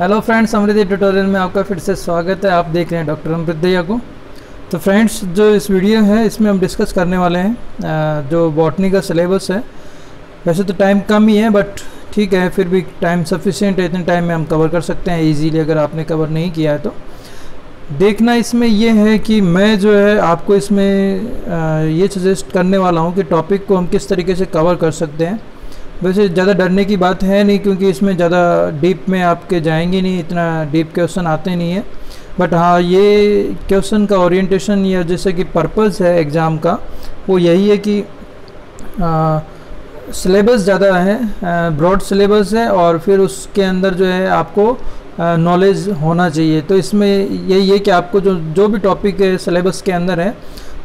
Hello friends, अमृत tutorial में आपका फिर से स्वागत है। आप देख रहे हैं डॉक्टर अमृत को। तो फ्रेंड्स, जो इस वीडियो है इसमें हम डिस्कस करने वाले हैं जो बॉटनी का सिलेबस है। वैसे तो टाइम कम ही है, बट ठीक है, फिर भी टाइम सफिशिएंट है, इतने टाइम में हम कवर कर सकते हैं ईजीली। अगर आपने कवर नहीं किया है तो देखना इसमें यह है कि मैं जो है आपको इसमें ये सजेस्ट करने वाला हूँ कि टॉपिक को हम किस तरीके से कवर कर सकते हैं। वैसे ज़्यादा डरने की बात है नहीं, क्योंकि इसमें ज़्यादा डीप में आपके जाएंगे नहीं, इतना डीप क्वेश्चन आते नहीं है। बट हाँ, ये क्वेश्चन का ओरिएंटेशन या जैसे कि पर्पस है एग्ज़ाम का, वो यही है कि सिलेबस ज़्यादा है, ब्रॉड सिलेबस है, और फिर उसके अंदर जो है आपको नॉलेज होना चाहिए। तो इसमें यही है कि आपको जो भी टॉपिक है सिलेबस के अंदर है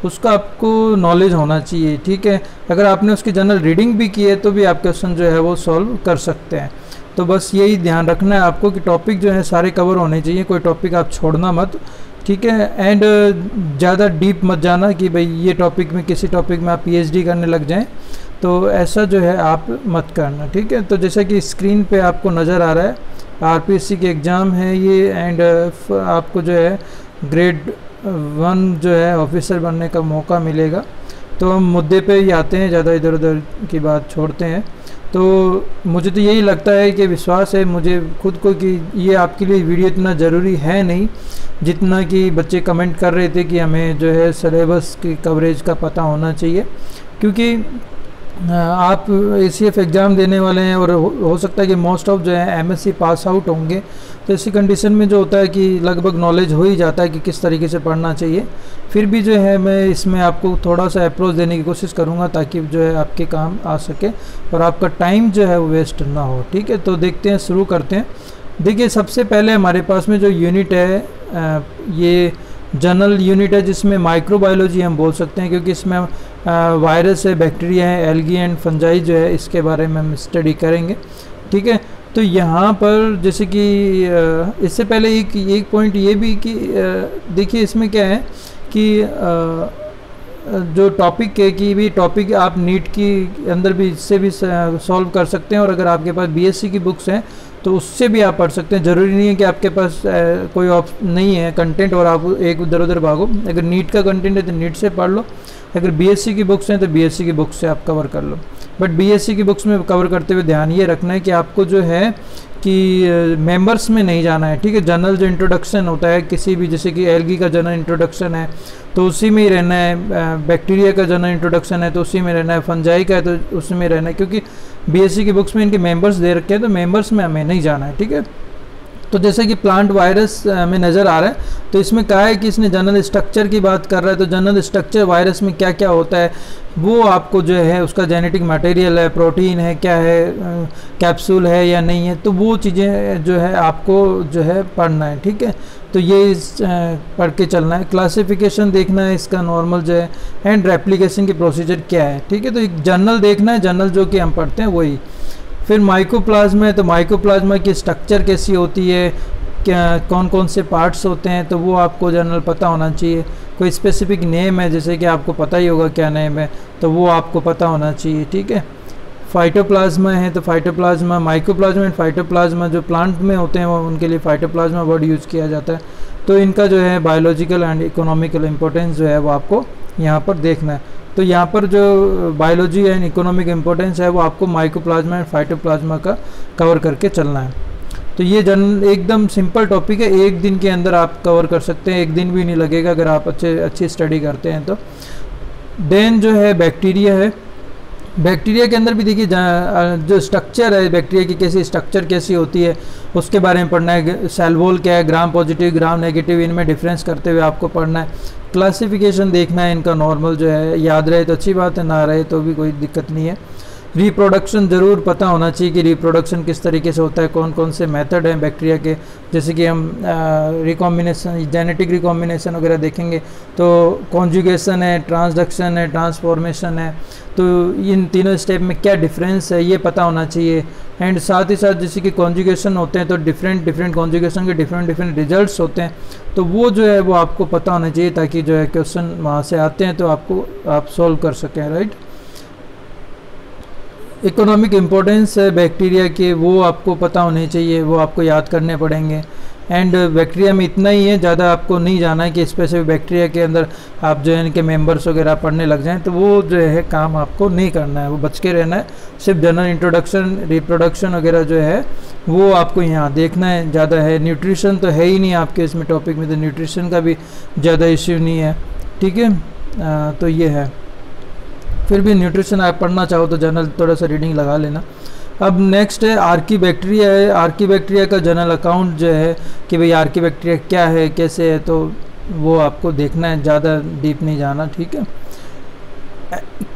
उसका आपको नॉलेज होना चाहिए। ठीक है, अगर आपने उसकी जनरल रीडिंग भी की है तो भी आप क्वेश्चन जो है वो सॉल्व कर सकते हैं। तो बस यही ध्यान रखना है आपको कि टॉपिक जो है सारे कवर होने चाहिए, कोई टॉपिक आप छोड़ना मत। ठीक है, एंड ज़्यादा डीप मत जाना कि भाई ये टॉपिक में, किसी टॉपिक में आप पीएचडी करने लग जाएं, तो ऐसा जो है आप मत करना। ठीक है, तो जैसा कि स्क्रीन पे आपको नज़र आ रहा है आरपीएससी के एग्ज़ाम है ये, एंड आपको जो है ग्रेड 1 जो है ऑफिसर बनने का मौका मिलेगा। तो हम मुद्दे पे ही आते हैं, ज़्यादा इधर उधर की बात छोड़ते हैं। तो मुझे तो यही लगता है कि विश्वास है मुझे खुद को कि ये आपके लिए वीडियो इतना ज़रूरी है नहीं, जितना कि बच्चे कमेंट कर रहे थे कि हमें जो है सिलेबस की कवरेज का पता होना चाहिए। क्योंकि आप ACF एग्ज़ाम देने वाले हैं और हो सकता है कि मोस्ट ऑफ जो है MSc पास आउट होंगे। तो ऐसी कंडीशन में जो होता है कि लगभग नॉलेज हो ही जाता है कि किस तरीके से पढ़ना चाहिए। फिर भी जो है मैं इसमें आपको थोड़ा सा अप्रोच देने की कोशिश करूंगा ताकि जो है आपके काम आ सके और आपका टाइम जो है वो वेस्ट ना हो। ठीक है, तो देखते हैं, शुरू करते हैं। देखिए, सबसे पहले हमारे पास में जो यूनिट है ये जनरल यूनिट है, जिसमें माइक्रोबायोलॉजी हम बोल सकते हैं, क्योंकि इसमें वायरस है, बैक्टीरिया है, एल्गी एंड फंजाई जो है इसके बारे में हम स्टडी करेंगे। ठीक है, तो यहाँ पर जैसे कि इससे पहले एक पॉइंट ये भी कि देखिए इसमें क्या है कि जो टॉपिक है कि भी टॉपिक आप नीट के अंदर भी इससे भी सॉल्व कर सकते हैं, और अगर आपके पास बीएससी की बुक्स हैं तो उससे भी आप पढ़ सकते हैं। ज़रूरी नहीं है कि आपके पास कोई ऑप्शन नहीं है कंटेंट और आप एक उधर उधर भागो। अगर नीट का कंटेंट है तो नीट से पढ़ लो, अगर बीएससी की बुक्स हैं तो बीएससी की बुक्स से आप कवर कर लो। बट बीएससी की बुक्स में कवर करते हुए ध्यान ये रखना है कि आपको जो है कि मेंबर्स में नहीं जाना है। ठीक है, जनरल जो इंट्रोडक्शन होता है किसी भी, जैसे कि एल्गी का जनरल इंट्रोडक्शन है तो उसी में ही रहना है, बैक्टीरिया का जनरल इंट्रोडक्शन है तो उसी में रहना है, फंजाई का है तो उसी में रहना है, क्योंकि बीएससी की बुक्स में इनके मेंबर्स दे रखे हैं तो मेंबर्स में हमें नहीं जाना है। ठीक है, तो जैसे कि प्लांट वायरस में नज़र आ रहा है तो इसमें कहा है कि इसने जनरल स्ट्रक्चर की बात कर रहा है, तो जनरल स्ट्रक्चर वायरस में क्या क्या होता है वो आपको जो है उसका जेनेटिक मटेरियल है, प्रोटीन है, क्या है, कैप्सूल है या नहीं है, तो वो चीज़ें जो है आपको जो है पढ़ना है। ठीक है, तो ये पढ़ के चलना है। क्लासिफिकेशन देखना है इसका नॉर्मल जो है, एंड रेप्लिकेशन की प्रोसीजर क्या है। ठीक है, तो एक जनरल देखना है, जनरल जो कि हम पढ़ते हैं वही। फिर माइकोप्लाज्मा है तो माइकोप्लाज्मा की स्ट्रक्चर कैसी होती है, क्या कौन कौन से पार्ट्स होते हैं, तो वो आपको जनरल पता होना चाहिए। कोई स्पेसिफिक नेम है जैसे कि आपको पता ही होगा क्या नेम है, तो वो आपको पता होना चाहिए। ठीक है, फाइटोप्लाज्मा है तो फाइटोप्लाज्मा, माइकोप्लाज्मा एंड फाइटोप्लाज्मा जो प्लांट में होते हैं वो उनके लिए फाइटोप्लाज्मा वर्ड यूज़ किया जाता है। तो इनका जो है बायोलॉजिकल एंड इकोनॉमिकल इम्पोर्टेंस जो है वो आपको यहाँ पर देखना है। तो यहाँ पर जो बायोलॉजी एंड इकोनॉमिक इम्पोर्टेंस है वो आपको माइकोप्लाज्मा एंड फाइटोप्लाज्मा का कवर करके चलना है। तो ये जनरल एकदम सिंपल टॉपिक है, एक दिन के अंदर आप कवर कर सकते हैं, एक दिन भी नहीं लगेगा अगर आप अच्छी स्टडी करते हैं तो। देन जो है बैक्टीरिया है, बैक्टीरिया के अंदर भी देखिए जो स्ट्रक्चर है बैक्टीरिया की, कैसी स्ट्रक्चर कैसी होती है उसके बारे में पढ़ना है। सेल वॉल क्या है, ग्राम पॉजिटिव, ग्राम नेगेटिव, इनमें डिफरेंस करते हुए आपको पढ़ना है। क्लासिफिकेशन देखना है इनका नॉर्मल जो है, याद रहे तो अच्छी बात है, ना रहे तो भी कोई दिक्कत नहीं है। रिप्रोडक्शन ज़रूर पता होना चाहिए कि रिप्रोडक्शन किस तरीके से होता है, कौन कौन से मेथड हैं बैक्टीरिया के, जैसे कि हम रिकॉम्बिनेशन, जेनेटिक रिकॉम्बिनेशन वगैरह देखेंगे, तो कॉन्जुगेशन है, ट्रांसडक्शन है, ट्रांसफॉर्मेशन है, तो इन तीनों स्टेप में क्या डिफरेंस है ये पता होना चाहिए। एंड साथ ही साथ जैसे कि कॉन्जुगेशन होते हैं तो डिफरेंट कॉन्जुगेशन के डिफरेंट रिजल्ट्स होते हैं, तो वो जो है वो आपको पता होना चाहिए ताकि जो है क्वेश्चन वहाँ से आते हैं तो आपको आप सॉल्व कर सकें। राइट, इकोनॉमिक इम्पोर्टेंस बैक्टीरिया के वो आपको पता होने चाहिए, वो आपको याद करने पड़ेंगे। एंड बैक्टीरिया में इतना ही है, ज़्यादा आपको नहीं जाना है कि स्पेसिफिक बैक्टीरिया के अंदर आप जो है इनके मेंबर्स वगैरह पढ़ने लग जाएं, तो वो जो है काम आपको नहीं करना है, वो बच के रहना है। सिर्फ जनरल इंट्रोडक्शन, रिप्रोडक्शन वगैरह जो है वो आपको यहाँ देखना है, ज़्यादा है। न्यूट्रिशन तो है ही नहीं आपके इसमें टॉपिक में, तो न्यूट्रिशन का भी ज़्यादा इश्यू नहीं है, ठीक है। तो ये है, फिर भी न्यूट्रिशन आप पढ़ना चाहो तो जनरल थोड़ा सा रीडिंग लगा लेना। अब नेक्स्ट है आर्कीबैक्टीरिया है। आर्कीबैक्टीरिया का जनरल अकाउंट जो है कि भाई आर्कीबैक्टीरिया क्या है, कैसे है, तो वो आपको देखना है, ज़्यादा डीप नहीं जाना, ठीक है।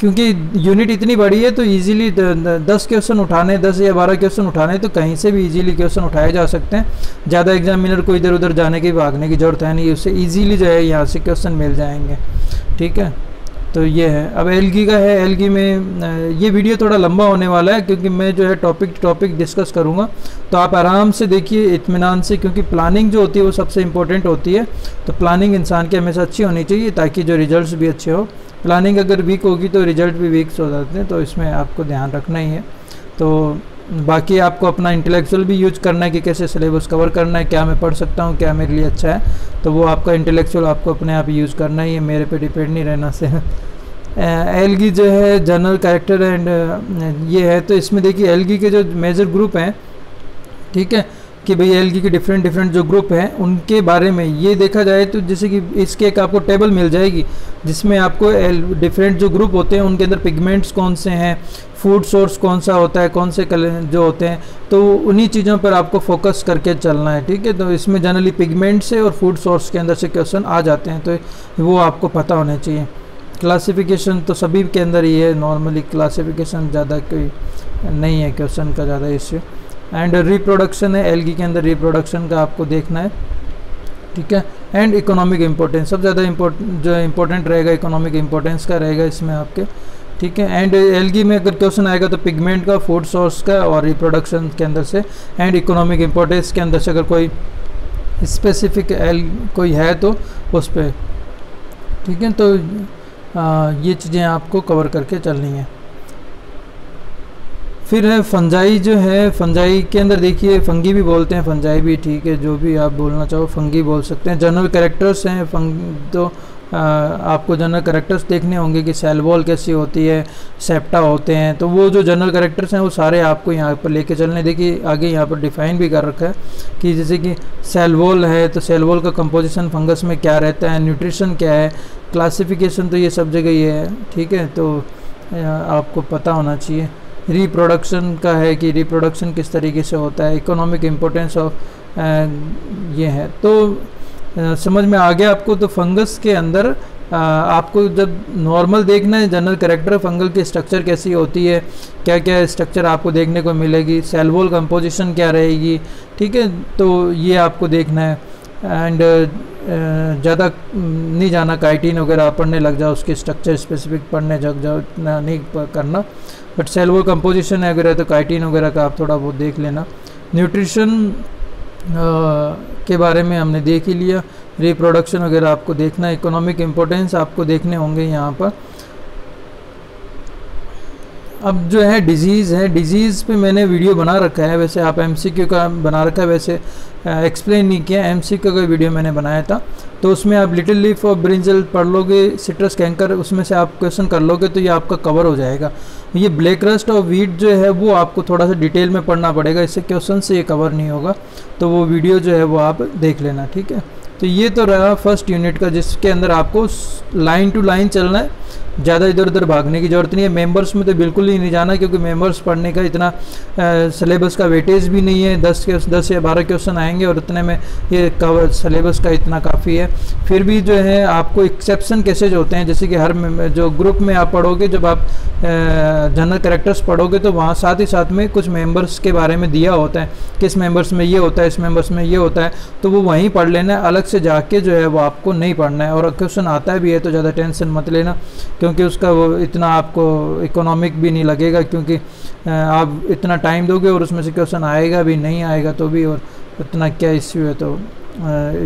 क्योंकि यूनिट इतनी बड़ी है तो इजीली 10 क्वेश्चन उठाने, 10 या 12 क्वेश्चन उठाने, तो कहीं से भी इजीली क्वेश्चन उठाए जा सकते हैं। ज़्यादा एग्जामिनर को इधर उधर जाने की, भागने की ज़रूरत है नहीं, उससे ईजीली जो है यहाँ से क्वेश्चन मिल जाएंगे, ठीक है। तो ये है। अब एल्गी का है, एल्गी में ये वीडियो थोड़ा लंबा होने वाला है क्योंकि मैं जो है टॉपिक डिस्कस करूँगा, तो आप आराम से देखिए इत्मीनान से, क्योंकि प्लानिंग जो होती है वो सबसे इम्पोर्टेंट होती है। तो प्लानिंग इंसान की हमेशा अच्छी होनी चाहिए ताकि जो रिजल्ट्स भी अच्छे हो। प्लानिंग अगर वीक होगी तो रिजल्ट भी वीक हो जाते हैं, तो इसमें आपको ध्यान रखना ही है। तो बाकी आपको अपना इंटेलेक्चुअल भी यूज करना है कि कैसे सिलेबस कवर करना है, क्या मैं पढ़ सकता हूँ, क्या मेरे लिए अच्छा है, तो वो आपका इंटेलेक्चुअल आपको अपने आप यूज़ करना ही है, मेरे पे डिपेंड नहीं रहना से। एल्गी जो है जनरल कैरेक्टर एंड ये है, तो इसमें देखिए एल्गी के जो मेजर ग्रुप हैं, ठीक है, कि भाई एल्गी के डिफरेंट जो ग्रुप हैं उनके बारे में ये देखा जाए तो जैसे कि इसके एक आपको टेबल मिल जाएगी जिसमें आपको डिफरेंट जो ग्रुप होते हैं उनके अंदर पिगमेंट्स कौन से हैं, फूड सोर्स कौन सा होता है, कौन से कलर जो होते हैं, तो उन्हीं चीज़ों पर आपको फोकस करके चलना है, ठीक है। तो इसमें जनरली पिगमेंट से और फूड सोर्स के अंदर से क्वेश्चन आ जाते हैं, तो वो आपको पता होना चाहिए। क्लासिफिकेशन तो सभी के अंदर ही है नॉर्मली, क्लासिफिकेशन ज़्यादा कोई नहीं है क्वेश्चन का ज़्यादा इश्यू। एंड रिप्रोडक्शन है, एल्गी के अंदर रिप्रोडक्शन का आपको देखना है, ठीक है। एंड इकोनॉमिक इम्पोर्टेंस, सब ज़्यादा इम्पोर्टेंट रहेगा इकोनॉमिक इम्पोर्टेंस का रहेगा इसमें आपके, ठीक है। एंड एल्गी में अगर क्वेश्चन आएगा तो पिगमेंट का, फूड सोर्स का और रिप्रोडक्शन के अंदर से, एंड इकोनॉमिक इम्पोर्टेंस के अंदर से अगर कोई स्पेसिफिक कोई है तो उस पर, ठीक है। तो ये चीज़ें आपको कवर करके चलनी है। फिर है फंजाई जो है, फंजाई के अंदर देखिए फंगी भी बोलते हैं, फंजाई भी, ठीक है, जो भी आप बोलना चाहो फंगी बोल सकते हैं। जनरल कैरेक्टर्स हैं तो आपको जनरल कैरेक्टर्स देखने होंगे कि सेल वॉल कैसी होती है, सेप्टा होते हैं, तो वो जो जनरल कैरेक्टर्स हैं वो सारे आपको यहाँ पर लेके चलने। देखिए आगे यहाँ पर डिफाइन भी कर रखा है कि जैसे कि सेल वॉल है तो सेल वॉल का कंपोजिशन फंगस में क्या रहता है, न्यूट्रिशन क्या है, क्लासिफिकेशन तो ये सब जगह ही है, ठीक है, तो आपको पता होना चाहिए। रिप्रोडक्शन का है कि रिप्रोडक्शन किस तरीके से होता है, इकोनॉमिक इम्पोर्टेंस ऑफ ये है, तो समझ में आ गया आपको। तो फंगस के अंदर आपको जब नॉर्मल देखना है जनरल कैरेक्टर, फंगल की स्ट्रक्चर कैसी होती है, क्या क्या स्ट्रक्चर आपको देखने को मिलेगी, सेल वॉल कंपोजिशन क्या रहेगी, ठीक है, तो ये आपको देखना है। एंड ज़्यादा नहीं जाना, काइटिन वगैरह पढ़ने लग जाओ, उसके स्ट्रक्चर स्पेसिफिक पढ़ने लग जाओ, इतना नहीं करना। बट सेल वॉल कंपोजिशन वगैरह तो काइटिन वगैरह का आप थोड़ा बहुत देख लेना। न्यूट्रिशन के बारे में हमने देख ही लिया, रिप्रोडक्शन वगैरह आपको देखना है, इकोनॉमिक इम्पोर्टेंस आपको देखने होंगे यहाँ पर। अब जो है डिजीज़ है, डिजीज़ पे मैंने वीडियो बना रखा है, वैसे आप एमसीक्यू का बना रखा है, वैसे एक्सप्लेन नहीं किया, एमसीक्यू का वीडियो मैंने बनाया था, तो उसमें आप लिटिल लीफ और ब्रिंजल पढ़ लोगे, सिट्रस कैंकर, उसमें से आप क्वेश्चन कर लोगे तो ये आपका कवर हो जाएगा। ये ब्लैक रस्ट और वीट जो है वो आपको थोड़ा सा डिटेल में पढ़ना पड़ेगा, इससे क्वेश्चन से ये कवर नहीं होगा, तो वो वीडियो जो है वो आप देख लेना, ठीक है। तो ये तो रहा फर्स्ट यूनिट का, जिसके अंदर आपको लाइन टू लाइन चलना है, ज़्यादा इधर उधर भागने की ज़रूरत नहीं है। मेंबर्स में तो बिल्कुल ही नहीं जाना क्योंकि मेंबर्स पढ़ने का इतना सिलेबस का वेटेज भी नहीं है, 10 या 12 क्वेश्चन आएंगे और उतने में ये कवर सिलेबस का इतना काफ़ी है। फिर भी जो है आपको एक्सेप्शन कैसे जो होते हैं, जैसे कि हर जो ग्रुप में आप पढ़ोगे, जब आप जनरल कैरेक्टर्स पढ़ोगे तो वहाँ साथ ही साथ में कुछ मेंबर्स के बारे में दिया होता है, किस मेंबर्स में ये होता है, इस मेंबर्स में ये होता है, तो वो वहीं पढ़ लेना है, अलग से जाके जो है वो आपको नहीं पढ़ना है। और क्वेश्चन आता भी है तो ज़्यादा टेंशन मत लेना क्योंकि उसका वो इतना आपको इकोनॉमिक भी नहीं लगेगा, क्योंकि आप इतना टाइम दोगे और उसमें से क्वेश्चन आएगा भी नहीं आएगा तो भी, और इतना क्या इश्यू है, तो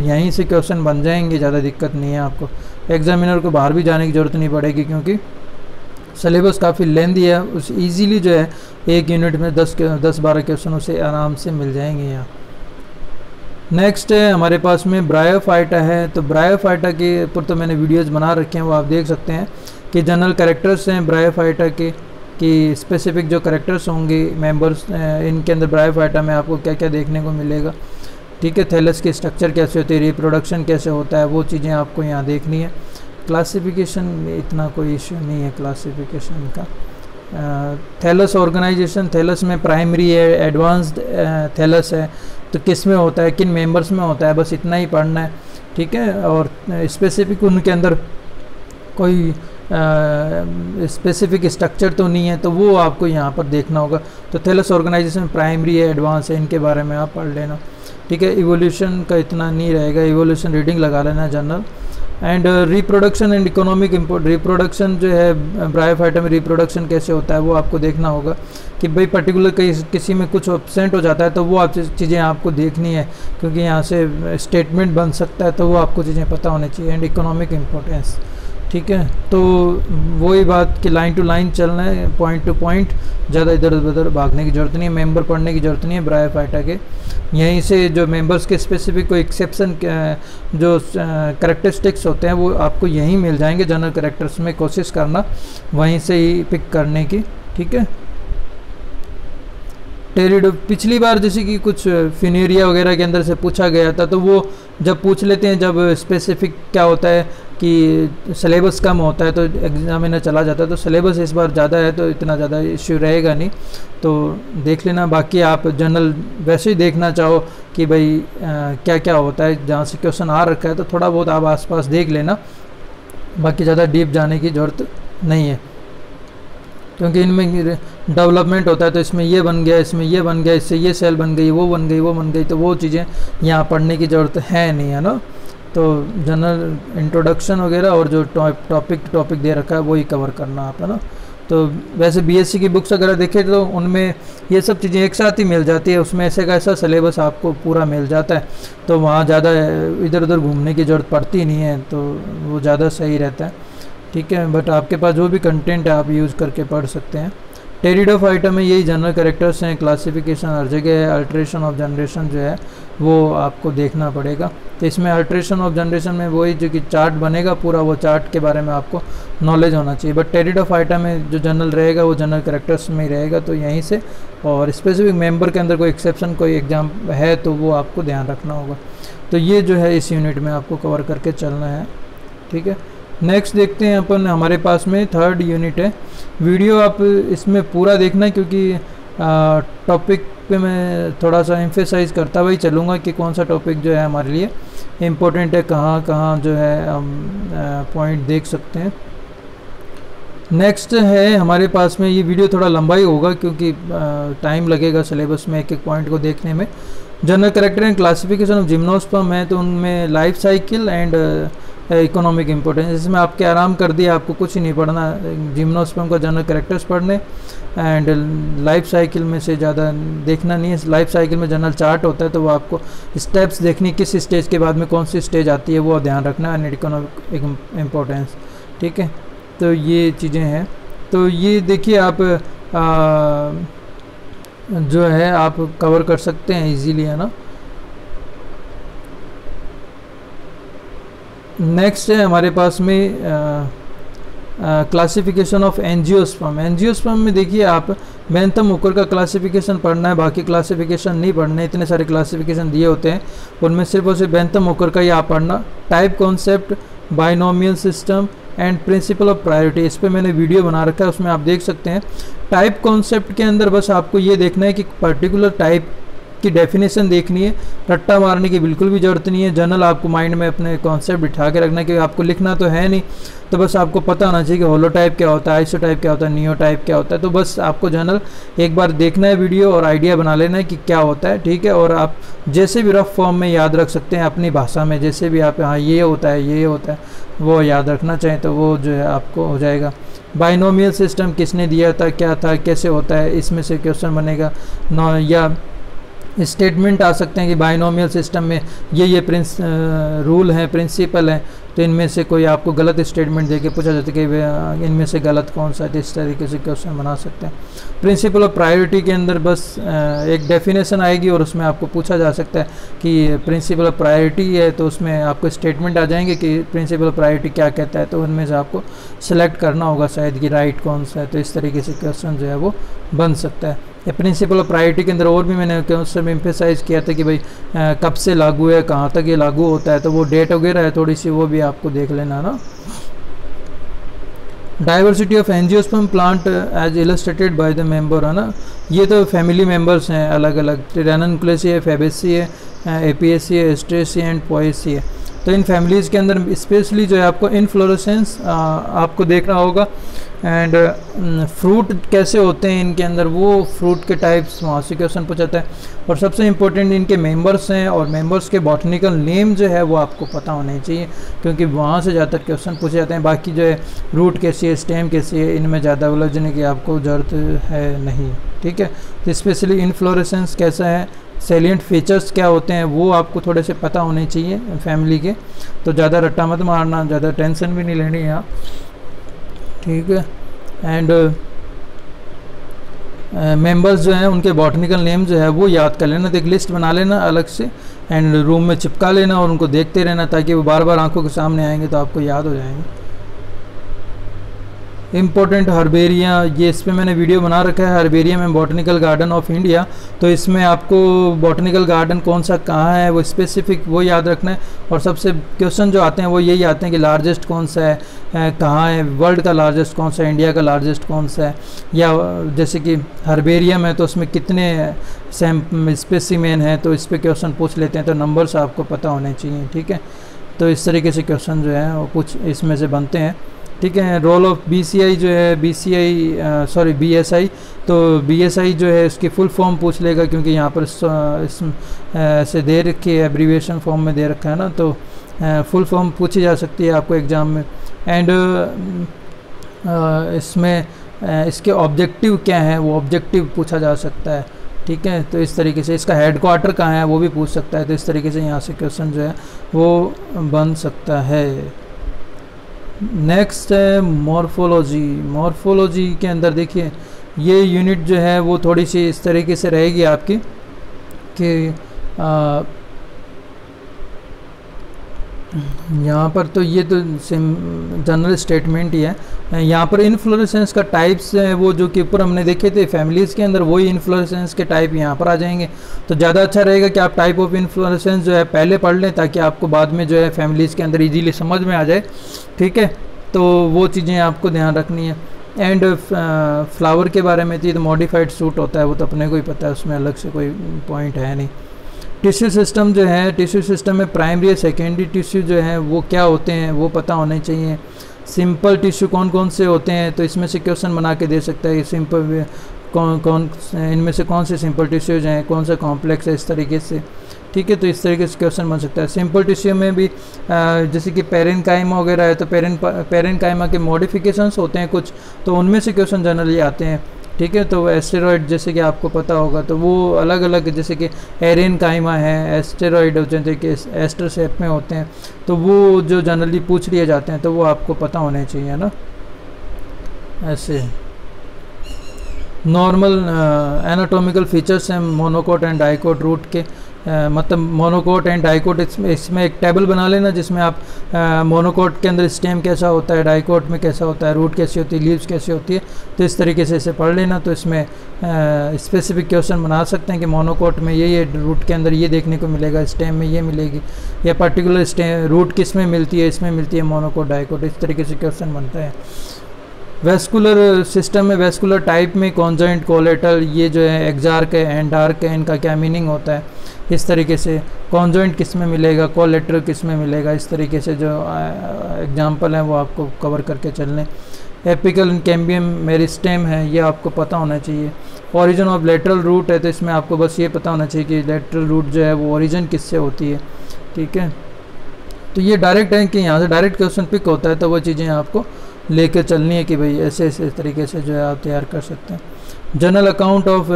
यहीं से क्वेश्चन बन जाएंगे, ज़्यादा दिक्कत नहीं है आपको। एग्जामिनर को बाहर भी जाने की ज़रूरत नहीं पड़ेगी क्योंकि सिलेबस काफ़ी लेंदी है, उस ईजीली जो है एक यूनिट में 10-12 क्वेश्चन उसे आराम से मिल जाएंगे। यहाँ नेक्स्ट है हमारे पास में ब्रायोफाइटा है। तो ब्रायोफाइटा के ऊपर तो मैंने वीडियोस बना रखे हैं, वो आप देख सकते हैं कि जनरल कैरेक्टर्स हैं ब्रायोफाइटा के, कि स्पेसिफिक जो कैरेक्टर्स होंगे मेंबर्स इनके अंदर ब्रायोफाइटा में आपको क्या क्या देखने को मिलेगा, ठीक है। थैलस के स्ट्रक्चर कैसे होते हैं, रिप्रोडक्शन कैसे होता है, वो चीज़ें आपको यहाँ देखनी है। क्लासिफिकेशन में इतना कोई इश्यू नहीं है क्लासिफिकेशन का। थैलस ऑर्गेनाइजेशन, थैलस में प्राइमरी है, एडवांस्ड थैलस है, तो किस में होता है, किन मेंबर्स में होता है, बस इतना ही पढ़ना है, ठीक है। और स्पेसिफिक उनके अंदर कोई स्पेसिफिक स्ट्रक्चर तो नहीं है, तो वो आपको यहाँ पर देखना होगा। तो थैलस ऑर्गेनाइजेशन प्राइमरी है, एडवांस है, इनके बारे में आप पढ़ लेना, ठीक है। इवोल्यूशन का इतना नहीं रहेगा, इवोल्यूशन रीडिंग लगा लेना general. And reproduction and economic import, reproduction जो है ब्रायोफाइटा में रिप्रोडक्शन कैसे होता है वो आपको देखना होगा कि भाई पर्टिकुलर किसी में कुछ एब्सेंट हो जाता है तो वो आप चीज़ें आपको देखनी है, क्योंकि यहाँ से स्टेटमेंट बन सकता है, तो वो आपको चीज़ें पता होनी चाहिए। एंड इकोनॉमिक इम्पोर्टेंस, ठीक है। तो वही बात कि लाइन टू लाइन चलना है, पॉइंट टू पॉइंट, ज़्यादा इधर उधर भागने की ज़रूरत नहीं है, मेंबर पढ़ने की ज़रूरत नहीं है ब्रायोफाइटा के। यहीं से जो मेंबर्स के स्पेसिफिक कोई एक्सेप्शन जो करैक्टरिस्टिक्स होते हैं वो आपको यहीं मिल जाएंगे जनरल करैक्टर्स में, कोशिश करना वहीं से ही पिक करने की, ठीक है। पिछली बार जैसे कि कुछ फिनेरिया वगैरह के अंदर से पूछा गया था, तो वो जब पूछ लेते हैं जब स्पेसिफिक क्या होता है कि सिलेबस कम होता है तो एग्जामिनर चला जाता है, तो सिलेबस इस बार ज़्यादा है तो इतना ज़्यादा इश्यू रहेगा नहीं, तो देख लेना। बाकी आप जनरल वैसे ही देखना चाहो कि भाई क्या क्या होता है, जहाँ से क्वेश्चन आ रखा है तो थोड़ा बहुत आप आस पास देख लेना, बाकी ज़्यादा डीप जाने की ज़रूरत नहीं है, क्योंकि इनमें डेवलपमेंट होता है, तो इसमें ये बन गया, इसमें ये बन गया, इससे ये सेल बन गई, वो बन गई, वो बन गई, तो वो चीज़ें यहाँ पढ़ने की ज़रूरत है नहीं, है ना। तो जनरल इंट्रोडक्शन वगैरह और जो टॉपिक दे रखा है वही कवर करना आप, है ना। तो वैसे बीएससी की बुक्स वगैरह देखें तो उनमें ये सब चीज़ें एक साथ ही मिल जाती है, उसमें ऐसे का ऐसा सिलेबस आपको पूरा मिल जाता है, तो वहाँ ज़्यादा इधर उधर घूमने की ज़रूरत पड़ती नहीं है, तो वो ज़्यादा सही रहता है, ठीक है। बट आपके पास जो भी कंटेंट है आप यूज़ करके पढ़ सकते हैं। टेरिडोफाइटा में यही जनरल कैरेक्टर्स हैं, क्लासिफिकेशन हर जगह है, अल्ट्रेशन ऑफ जनरेशन जो है वो आपको देखना पड़ेगा। तो इसमें अल्ट्रेशन ऑफ जनरेशन में वही जो कि चार्ट बनेगा पूरा, वो चार्ट के बारे में आपको नॉलेज होना चाहिए। बट टेरिडोफाइटा में जो जनरल रहेगा वो जनरल कैरेक्टर्स में ही रहेगा, तो यहीं से। और स्पेसिफिक मेंबर के अंदर कोई एक्सेप्शन कोई एग्जाम है तो वो आपको ध्यान रखना होगा। तो ये जो है इस यूनिट में आपको कवर करके चलना है, ठीक है। नेक्स्ट देखते हैं अपन, हमारे पास में थर्ड यूनिट है। वीडियो आप इसमें पूरा देखना है, क्योंकि टॉपिक पे मैं थोड़ा सा एम्फेसाइज करता हुआ ही चलूँगा कि कौन सा टॉपिक जो है हमारे लिए इम्पोर्टेंट है, कहाँ कहाँ जो है हम पॉइंट देख सकते हैं। नेक्स्ट है हमारे पास में, ये वीडियो थोड़ा लंबा ही होगा क्योंकि टाइम लगेगा सिलेबस में एक एक पॉइंट को देखने में। General character and classification of gymnosperm है, तो उनमें life cycle and economic importance, इसमें आपके आराम कर दिया, आपको कुछ ही नहीं पढ़ना। जिम्नोस्पर्म का जनरल कैरेक्टर्स पढ़ने एंड लाइफ साइकिल में से ज़्यादा देखना नहीं है। लाइफ साइकिल में जनरल चार्ट होता है, तो वो आपको स्टेप्स देखनी, किस स्टेज के बाद में कौन सी स्टेज आती है वो ध्यान रखना, एंड इकोनॉमिक इंपॉर्टेंस, ठीक है। तो ये चीज़ें हैं। तो ये देखिए आप जो है आप कवर कर सकते हैं इजीली, है ना। नेक्स्ट है हमारे पास में क्लासिफिकेशन ऑफ एनजीओस्पर्म। एनजीओस्पर्म में देखिए आप बेंथम हूकर का क्लासिफिकेशन पढ़ना है, बाकी क्लासिफिकेशन नहीं पढ़ने। इतने सारे क्लासिफिकेशन दिए होते हैं, उनमें सिर्फ और सिर्फ बेंथम हूकर का ही आप पढ़ना। Type concept, binomial system and principle of priority, इस पर मैंने वीडियो बना रखा है, उसमें आप देख सकते हैं। टाइप कॉन्सेप्ट के अंदर बस आपको ये देखना है कि पर्टिकुलर टाइप की डेफिनेशन देखनी है, रट्टा मारने की बिल्कुल भी ज़रूरत नहीं है। जनरल आपको माइंड में अपने कॉन्सेप्ट बिठा के रखना है, क्योंकि आपको लिखना तो है नहीं, तो बस आपको पता होना चाहिए कि होलोटाइप क्या होता है, आइसोटाइप क्या होता है, नियोटाइप क्या होता है। तो बस आपको जनरल एक बार देखना है वीडियो और आइडिया बना लेना है कि क्या होता है, ठीक है। और आप जैसे भी रफ फॉर्म में याद रख सकते हैं अपनी भाषा में, जैसे भी आप हाँ ये होता है, ये होता है, वो याद रखना चाहें तो वो जो है आपको हो जाएगा। बाइनोमियल सिस्टम किसने दिया था, क्या था, कैसे होता है, इसमें से क्वेश्चन बनेगा। या स्टेटमेंट आ सकते हैं कि बायनोमियल सिस्टम में ये रूल है, प्रिंसिपल है, तो इनमें से कोई आपको गलत स्टेटमेंट देके पूछा जाता है कि इनमें से गलत कौन सा है, इस तरीके से क्वेश्चन बना सकते हैं। प्रिंसिपल ऑफ प्रायोरिटी के अंदर बस एक डेफिनेशन आएगी और उसमें आपको पूछा जा सकता है कि प्रिंसिपल ऑफ प्रायोरिटी है, तो उसमें आपको स्टेटमेंट आ जाएंगे कि प्रिंसिपल ऑफ प्रायोरिटी क्या कहता है, तो उनमें से आपको सेलेक्ट करना होगा शायद कि राइट कौन सा है, तो इस तरीके से क्वेश्चन जो है वो बन सकता है। ये प्रिंसिपल ऑफ प्रायोरिटी के अंदर और भी मैंने उसमें एम्फेसाइज किया था कि भाई कब से लागू है, कहाँ तक ये लागू होता है, तो वो डेट वगैरह है थोड़ी सी, वो भी आपको देख लेना ना। Diversity of angiosperm plant as illustrated by the member, है ना, ये तो फैमिली मेंबर्स हैं अलग अलग, टिरानोन्क्लेसी है, फेबेसी है, एपीएसी है, एस्ट्रेसी एंड पोएसी है। तो इन फैमिलीज़ के अंदर स्पेशली जो है आपको इनफ्लोरेसेंस आपको देखना होगा एंड फ्रूट कैसे होते हैं इनके अंदर, वो फ्रूट के टाइप्स वहाँ से क्वेश्चन पूछाता है। और सबसे इम्पोर्टेंट इनके मेंबर्स हैं और मेंबर्स के बॉटनिकल नेम जो है वो आपको पता होने चाहिए, क्योंकि वहाँ से ज़्यादातर क्वेश्चन पूछे जाते हैं। बाकी जो है रूट कैसी है, स्टेम कैसी है, इनमें ज़्यादा उलझने की आपको ज़रूरत है नहीं, ठीक है। तो स्पेशली इनफ्लोरेसेंस कैसा है, सेलियंट फीचर्स क्या होते हैं, वो आपको थोड़े से पता होने चाहिए फैमिली के, तो ज़्यादा रट्टा मत मारना, ज़्यादा टेंशन भी नहीं लेनी है, ठीक है। एंड मेंबर्स जो हैं उनके बॉटनिकल नेम जो है वो याद कर लेना, तो एक लिस्ट बना लेना अलग से एंड रूम में चिपका लेना और उनको देखते रहना, ताकि वो बार बार आंखों के सामने आएंगे तो आपको याद हो जाएंगे। इम्पोर्टेंट हर्बेरिया, ये इस पर मैंने वीडियो बना रखा है, हर्बेरिया में बॉटनिकल गार्डन ऑफ इंडिया, तो इसमें आपको बॉटनिकल गार्डन कौन सा कहाँ है वो स्पेसिफिक वो याद रखना है। और सबसे क्वेश्चन जो आते हैं वो यही आते हैं कि लार्जेस्ट कौन सा है, कहाँ है, वर्ल्ड का लार्जेस्ट कौन सा है, इंडिया का लार्जेस्ट कौन सा है, या जैसे कि हर्बेरियम है तो उसमें कितने स्पेसिमेन है, तो इस पर क्वेश्चन पूछ लेते हैं, तो नंबर्स आपको पता होने चाहिए, ठीक है। तो इस तरीके से क्वेश्चन जो है वो कुछ इसमें से बनते हैं, ठीक है। रोल ऑफ बीसीआई जो है, बीएसआई, तो बीएसआई जो है उसकी फुल फॉर्म पूछ लेगा, क्योंकि यहाँ पर ऐसे दे रखी है, एब्रीविएशन फॉर्म में दे रखा है ना, तो फुल फॉर्म पूछी जा सकती है आपको एग्ज़ाम में। एंड इसमें इसके ऑब्जेक्टिव क्या है वो ऑब्जेक्टिव पूछा जा सकता है, ठीक है। तो इस तरीके से इसका हेड क्वार्टर कहाँ है वो भी पूछ सकता है, तो इस तरीके से यहाँ से क्वेश्चन जो है वो बन सकता है। नेक्स्ट है मॉर्फोलॉजी। मॉर्फोलॉजी के अंदर देखिए ये यूनिट जो है वो थोड़ी सी इस तरीके से रहेगी आपकी कि यहाँ पर तो ये तो जनरल स्टेटमेंट ही है, यहाँ पर इन्फ्लोरेसेंस का टाइप्स है वो जो कि ऊपर हमने देखे थे फैमिलीज़ के अंदर, वही इन्फ्लोरेसेंस के टाइप यहाँ पर आ जाएंगे। तो ज़्यादा अच्छा रहेगा कि आप टाइप ऑफ इन्फ्लोरेसेंस जो है पहले पढ़ लें, ताकि आपको बाद में जो है फैमिलीज़ के अंदर इजीली समझ में आ जाए, ठीक है। तो वो चीज़ें आपको ध्यान रखनी है। एंड फ्लावर के बारे में तो मॉडिफाइड सूट होता है, वो तो अपने को ही पता है, उसमें अलग से कोई पॉइंट है नहीं। टिश्यू सिस्टम जो है, टिश्यू सिस्टम में प्राइमरी या सेकेंडरी टिश्यू जो है वो क्या होते हैं वो पता होने चाहिए। सिंपल टिश्यू कौन कौन से होते हैं, तो इसमें से क्वेश्चन बना के दे सकता है कि सिंपल कौन इनमें से कौन से सिंपल टिश्यूज हैं, कौन सा कॉम्प्लेक्स है, इस तरीके से, ठीक है। तो इस तरीके से क्वेश्चन बन सकता है। सिंपल टिश्यू में भी जैसे कि पेरेन्काइमा वगैरह है, तो पेरेन्काइमा के मॉडिफिकेशंस होते हैं कुछ, तो उनमें से क्वेश्चन जनरली आते हैं, ठीक है। तो एस्टेरॉयड जैसे कि आपको पता होगा, तो वो अलग अलग जैसे कि एरेनकाइमा है, एस्टेरॉयड होते हैं एस्टर शेप में होते हैं, तो वो जो जनरली पूछ लिए जाते हैं, तो वो आपको पता होने चाहिए ना। ऐसे नॉर्मल एनाटॉमिकल फीचर्स हैं मोनोकोट एंड डाइकोट रूट के, मतलब मोनोकोट एंड डाइकोट, इसमें एक टेबल बना लेना जिसमें आप मोनोकोट के अंदर स्टेम कैसा होता है, डाइकोट में कैसा होता है, रूट कैसी होती है, लीव्स कैसी होती है, तो इस तरीके से इसे पढ़ लेना। तो इसमें स्पेसिफिक क्वेश्चन बना सकते हैं कि मोनोकोट में ये रूट के अंदर ये देखने को मिलेगा, स्टेम में ये मिलेगी, या पर्टिकुलर स्टेम रूट किस में मिलती है, इसमें मिलती है मोनोकोट डाइकोट, इस तरीके से क्वेश्चन बनता है। वैस्कुलर सिस्टम में वैस्कुलर टाइप में कॉन्जॉइंट कोलेटल, ये जो है एक्सार्क है, एंडार्क है, इनका क्या मीनिंग होता है, इस तरीके से कॉन्जॉइंट किस में मिलेगा, कोलेटरल किस में मिलेगा, इस तरीके से जो एग्जांपल हैं वो आपको कवर करके चलने। एपिकल एंड कैम्बियम मेरिस्टेम है, ये आपको पता होना चाहिए। ओरिजिन ऑफ लेटरल रूट है, तो इसमें आपको बस ये पता होना चाहिए कि लेटरल रूट जो है वो ओरिजिन किससे होती है, ठीक है। तो ये डायरेक्ट है कि यहाँ से डायरेक्ट क्वेश्चन पिक होता है, तो वो चीज़ें आपको लेकर चलनी है कि भाई ऐसे ऐसे तरीके से जो है आप तैयार कर सकते हैं। जनरल अकाउंट ऑफ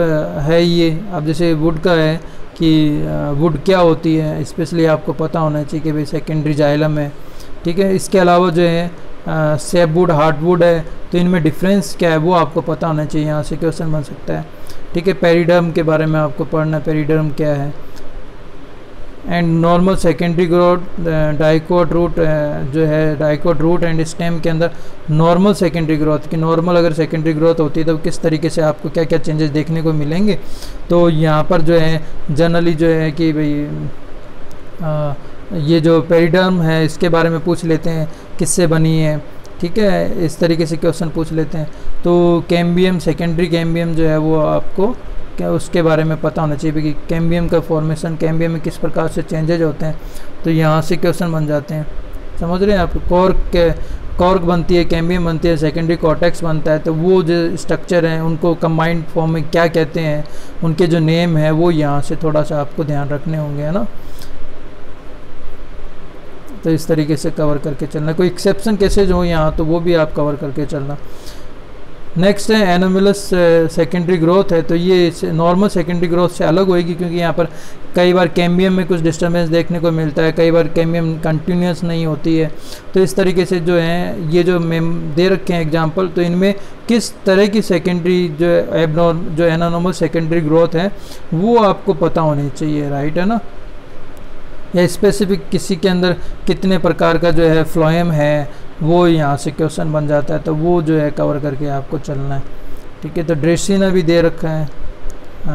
है ये, अब जैसे वुड का है कि वुड क्या होती है, स्पेशली आपको पता होना चाहिए कि भाई सेकेंडरी जाइलम है, ठीक है। इसके अलावा जो है सेप वुड, हार्ड वुड है, तो इनमें डिफरेंस क्या है वो आपको पता होना चाहिए, यहाँ से क्वेश्चन बन सकता है, ठीक है। पेरिडर्म के बारे में आपको पढ़ना, पेरिडर्म क्या है। And normal secondary growth, dicot root जो है, डाइकोट रूट एंड स्टेम के अंदर नॉर्मल सेकेंडरी ग्रोथ की, नॉर्मल अगर सेकेंडरी ग्रोथ होती है तो किस तरीके से आपको क्या क्या चेंजेस देखने को मिलेंगे। तो यहाँ पर जो है जनरली जो है कि भाई ये जो पेरिडर्म है इसके बारे में पूछ लेते हैं, किससे बनी है, ठीक है, इस तरीके से क्वेश्चन पूछ लेते हैं। तो कैम्बियम, सेकेंडरी कैम्बियम जो है वो आपको क्या उसके बारे में पता होना चाहिए कि कैम्बियम का फॉर्मेशन, कैम्बियम में किस प्रकार से चेंजेज होते हैं, तो यहाँ से क्वेश्चन बन जाते हैं, समझ रहे हैं आप। कॉर्क बनती है, कैम्बियम बनती है, सेकेंडरी कॉर्टेक्स बनता है, तो वो जो स्ट्रक्चर हैं उनको कंबाइंड फॉर्म में क्या कहते हैं, उनके जो नेम है वो यहाँ से थोड़ा सा आपको ध्यान रखने होंगे, है ना। तो इस तरीके से कवर करके चलना, कोई एक्सेप्शन केसेज हो यहाँ तो वो भी आप कवर करके चलना। नेक्स्ट है एनोमेलस सेकेंडरी ग्रोथ है, तो ये नॉर्मल सेकेंडरी ग्रोथ से अलग होएगी, क्योंकि यहाँ पर कई बार कैम्बियम में कुछ डिस्टर्बेंस देखने को मिलता है, कई बार कैम्बियम कंटिन्यूस नहीं होती है। तो इस तरीके से जो है ये जो दे रखे हैं एग्जांपल, तो इनमें किस तरह की सेकेंडरी जो एबनॉर्म जो एनोनॉर्मल सेकेंडरी ग्रोथ है वो आपको पता होनी चाहिए, राइट, है ना। या स्पेसिफिक किसी के अंदर कितने प्रकार का जो है फ्लोएम है, वो यहाँ से क्वेश्चन बन जाता है, तो वो जो है कवर करके आपको चलना है, ठीक है। तो ड्रेसिना भी दे रखा है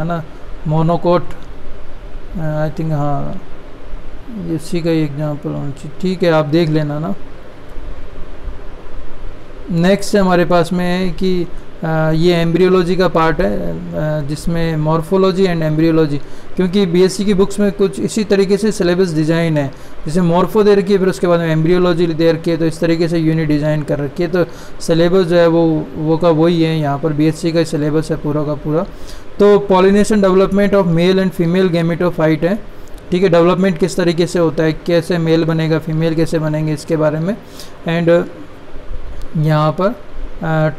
ना, मोनोकोट, आई थिंक हाँ इसी का ही एग्जाम्पल होना चाहिए, ठीक है, आप देख लेना ना। नेक्स्ट हमारे पास में है कि ये एम्ब्रियोलॉजी का पार्ट है, जिसमें मॉर्फोलॉजी एंड एम्ब्रियोलॉजी, क्योंकि बीएससी की बुक्स में कुछ इसी तरीके से सिलेबस डिज़ाइन है, जैसे मॉर्फो दे रखी है, फिर उसके बाद में एम्ब्रियोलॉजी दे रखी है, तो इस तरीके से यूनिट डिज़ाइन कर रखी है। तो सिलेबस जो है वो का वही है, यहाँ पर बीएससी का सिलेबस है पूरा का पूरा। तो pollination development of male and female gametophyte है, ठीक है। डेवलपमेंट किस तरीके से होता है, कैसे मेल बनेगा, फीमेल कैसे बनेंगे, इसके बारे में। एंड यहाँ पर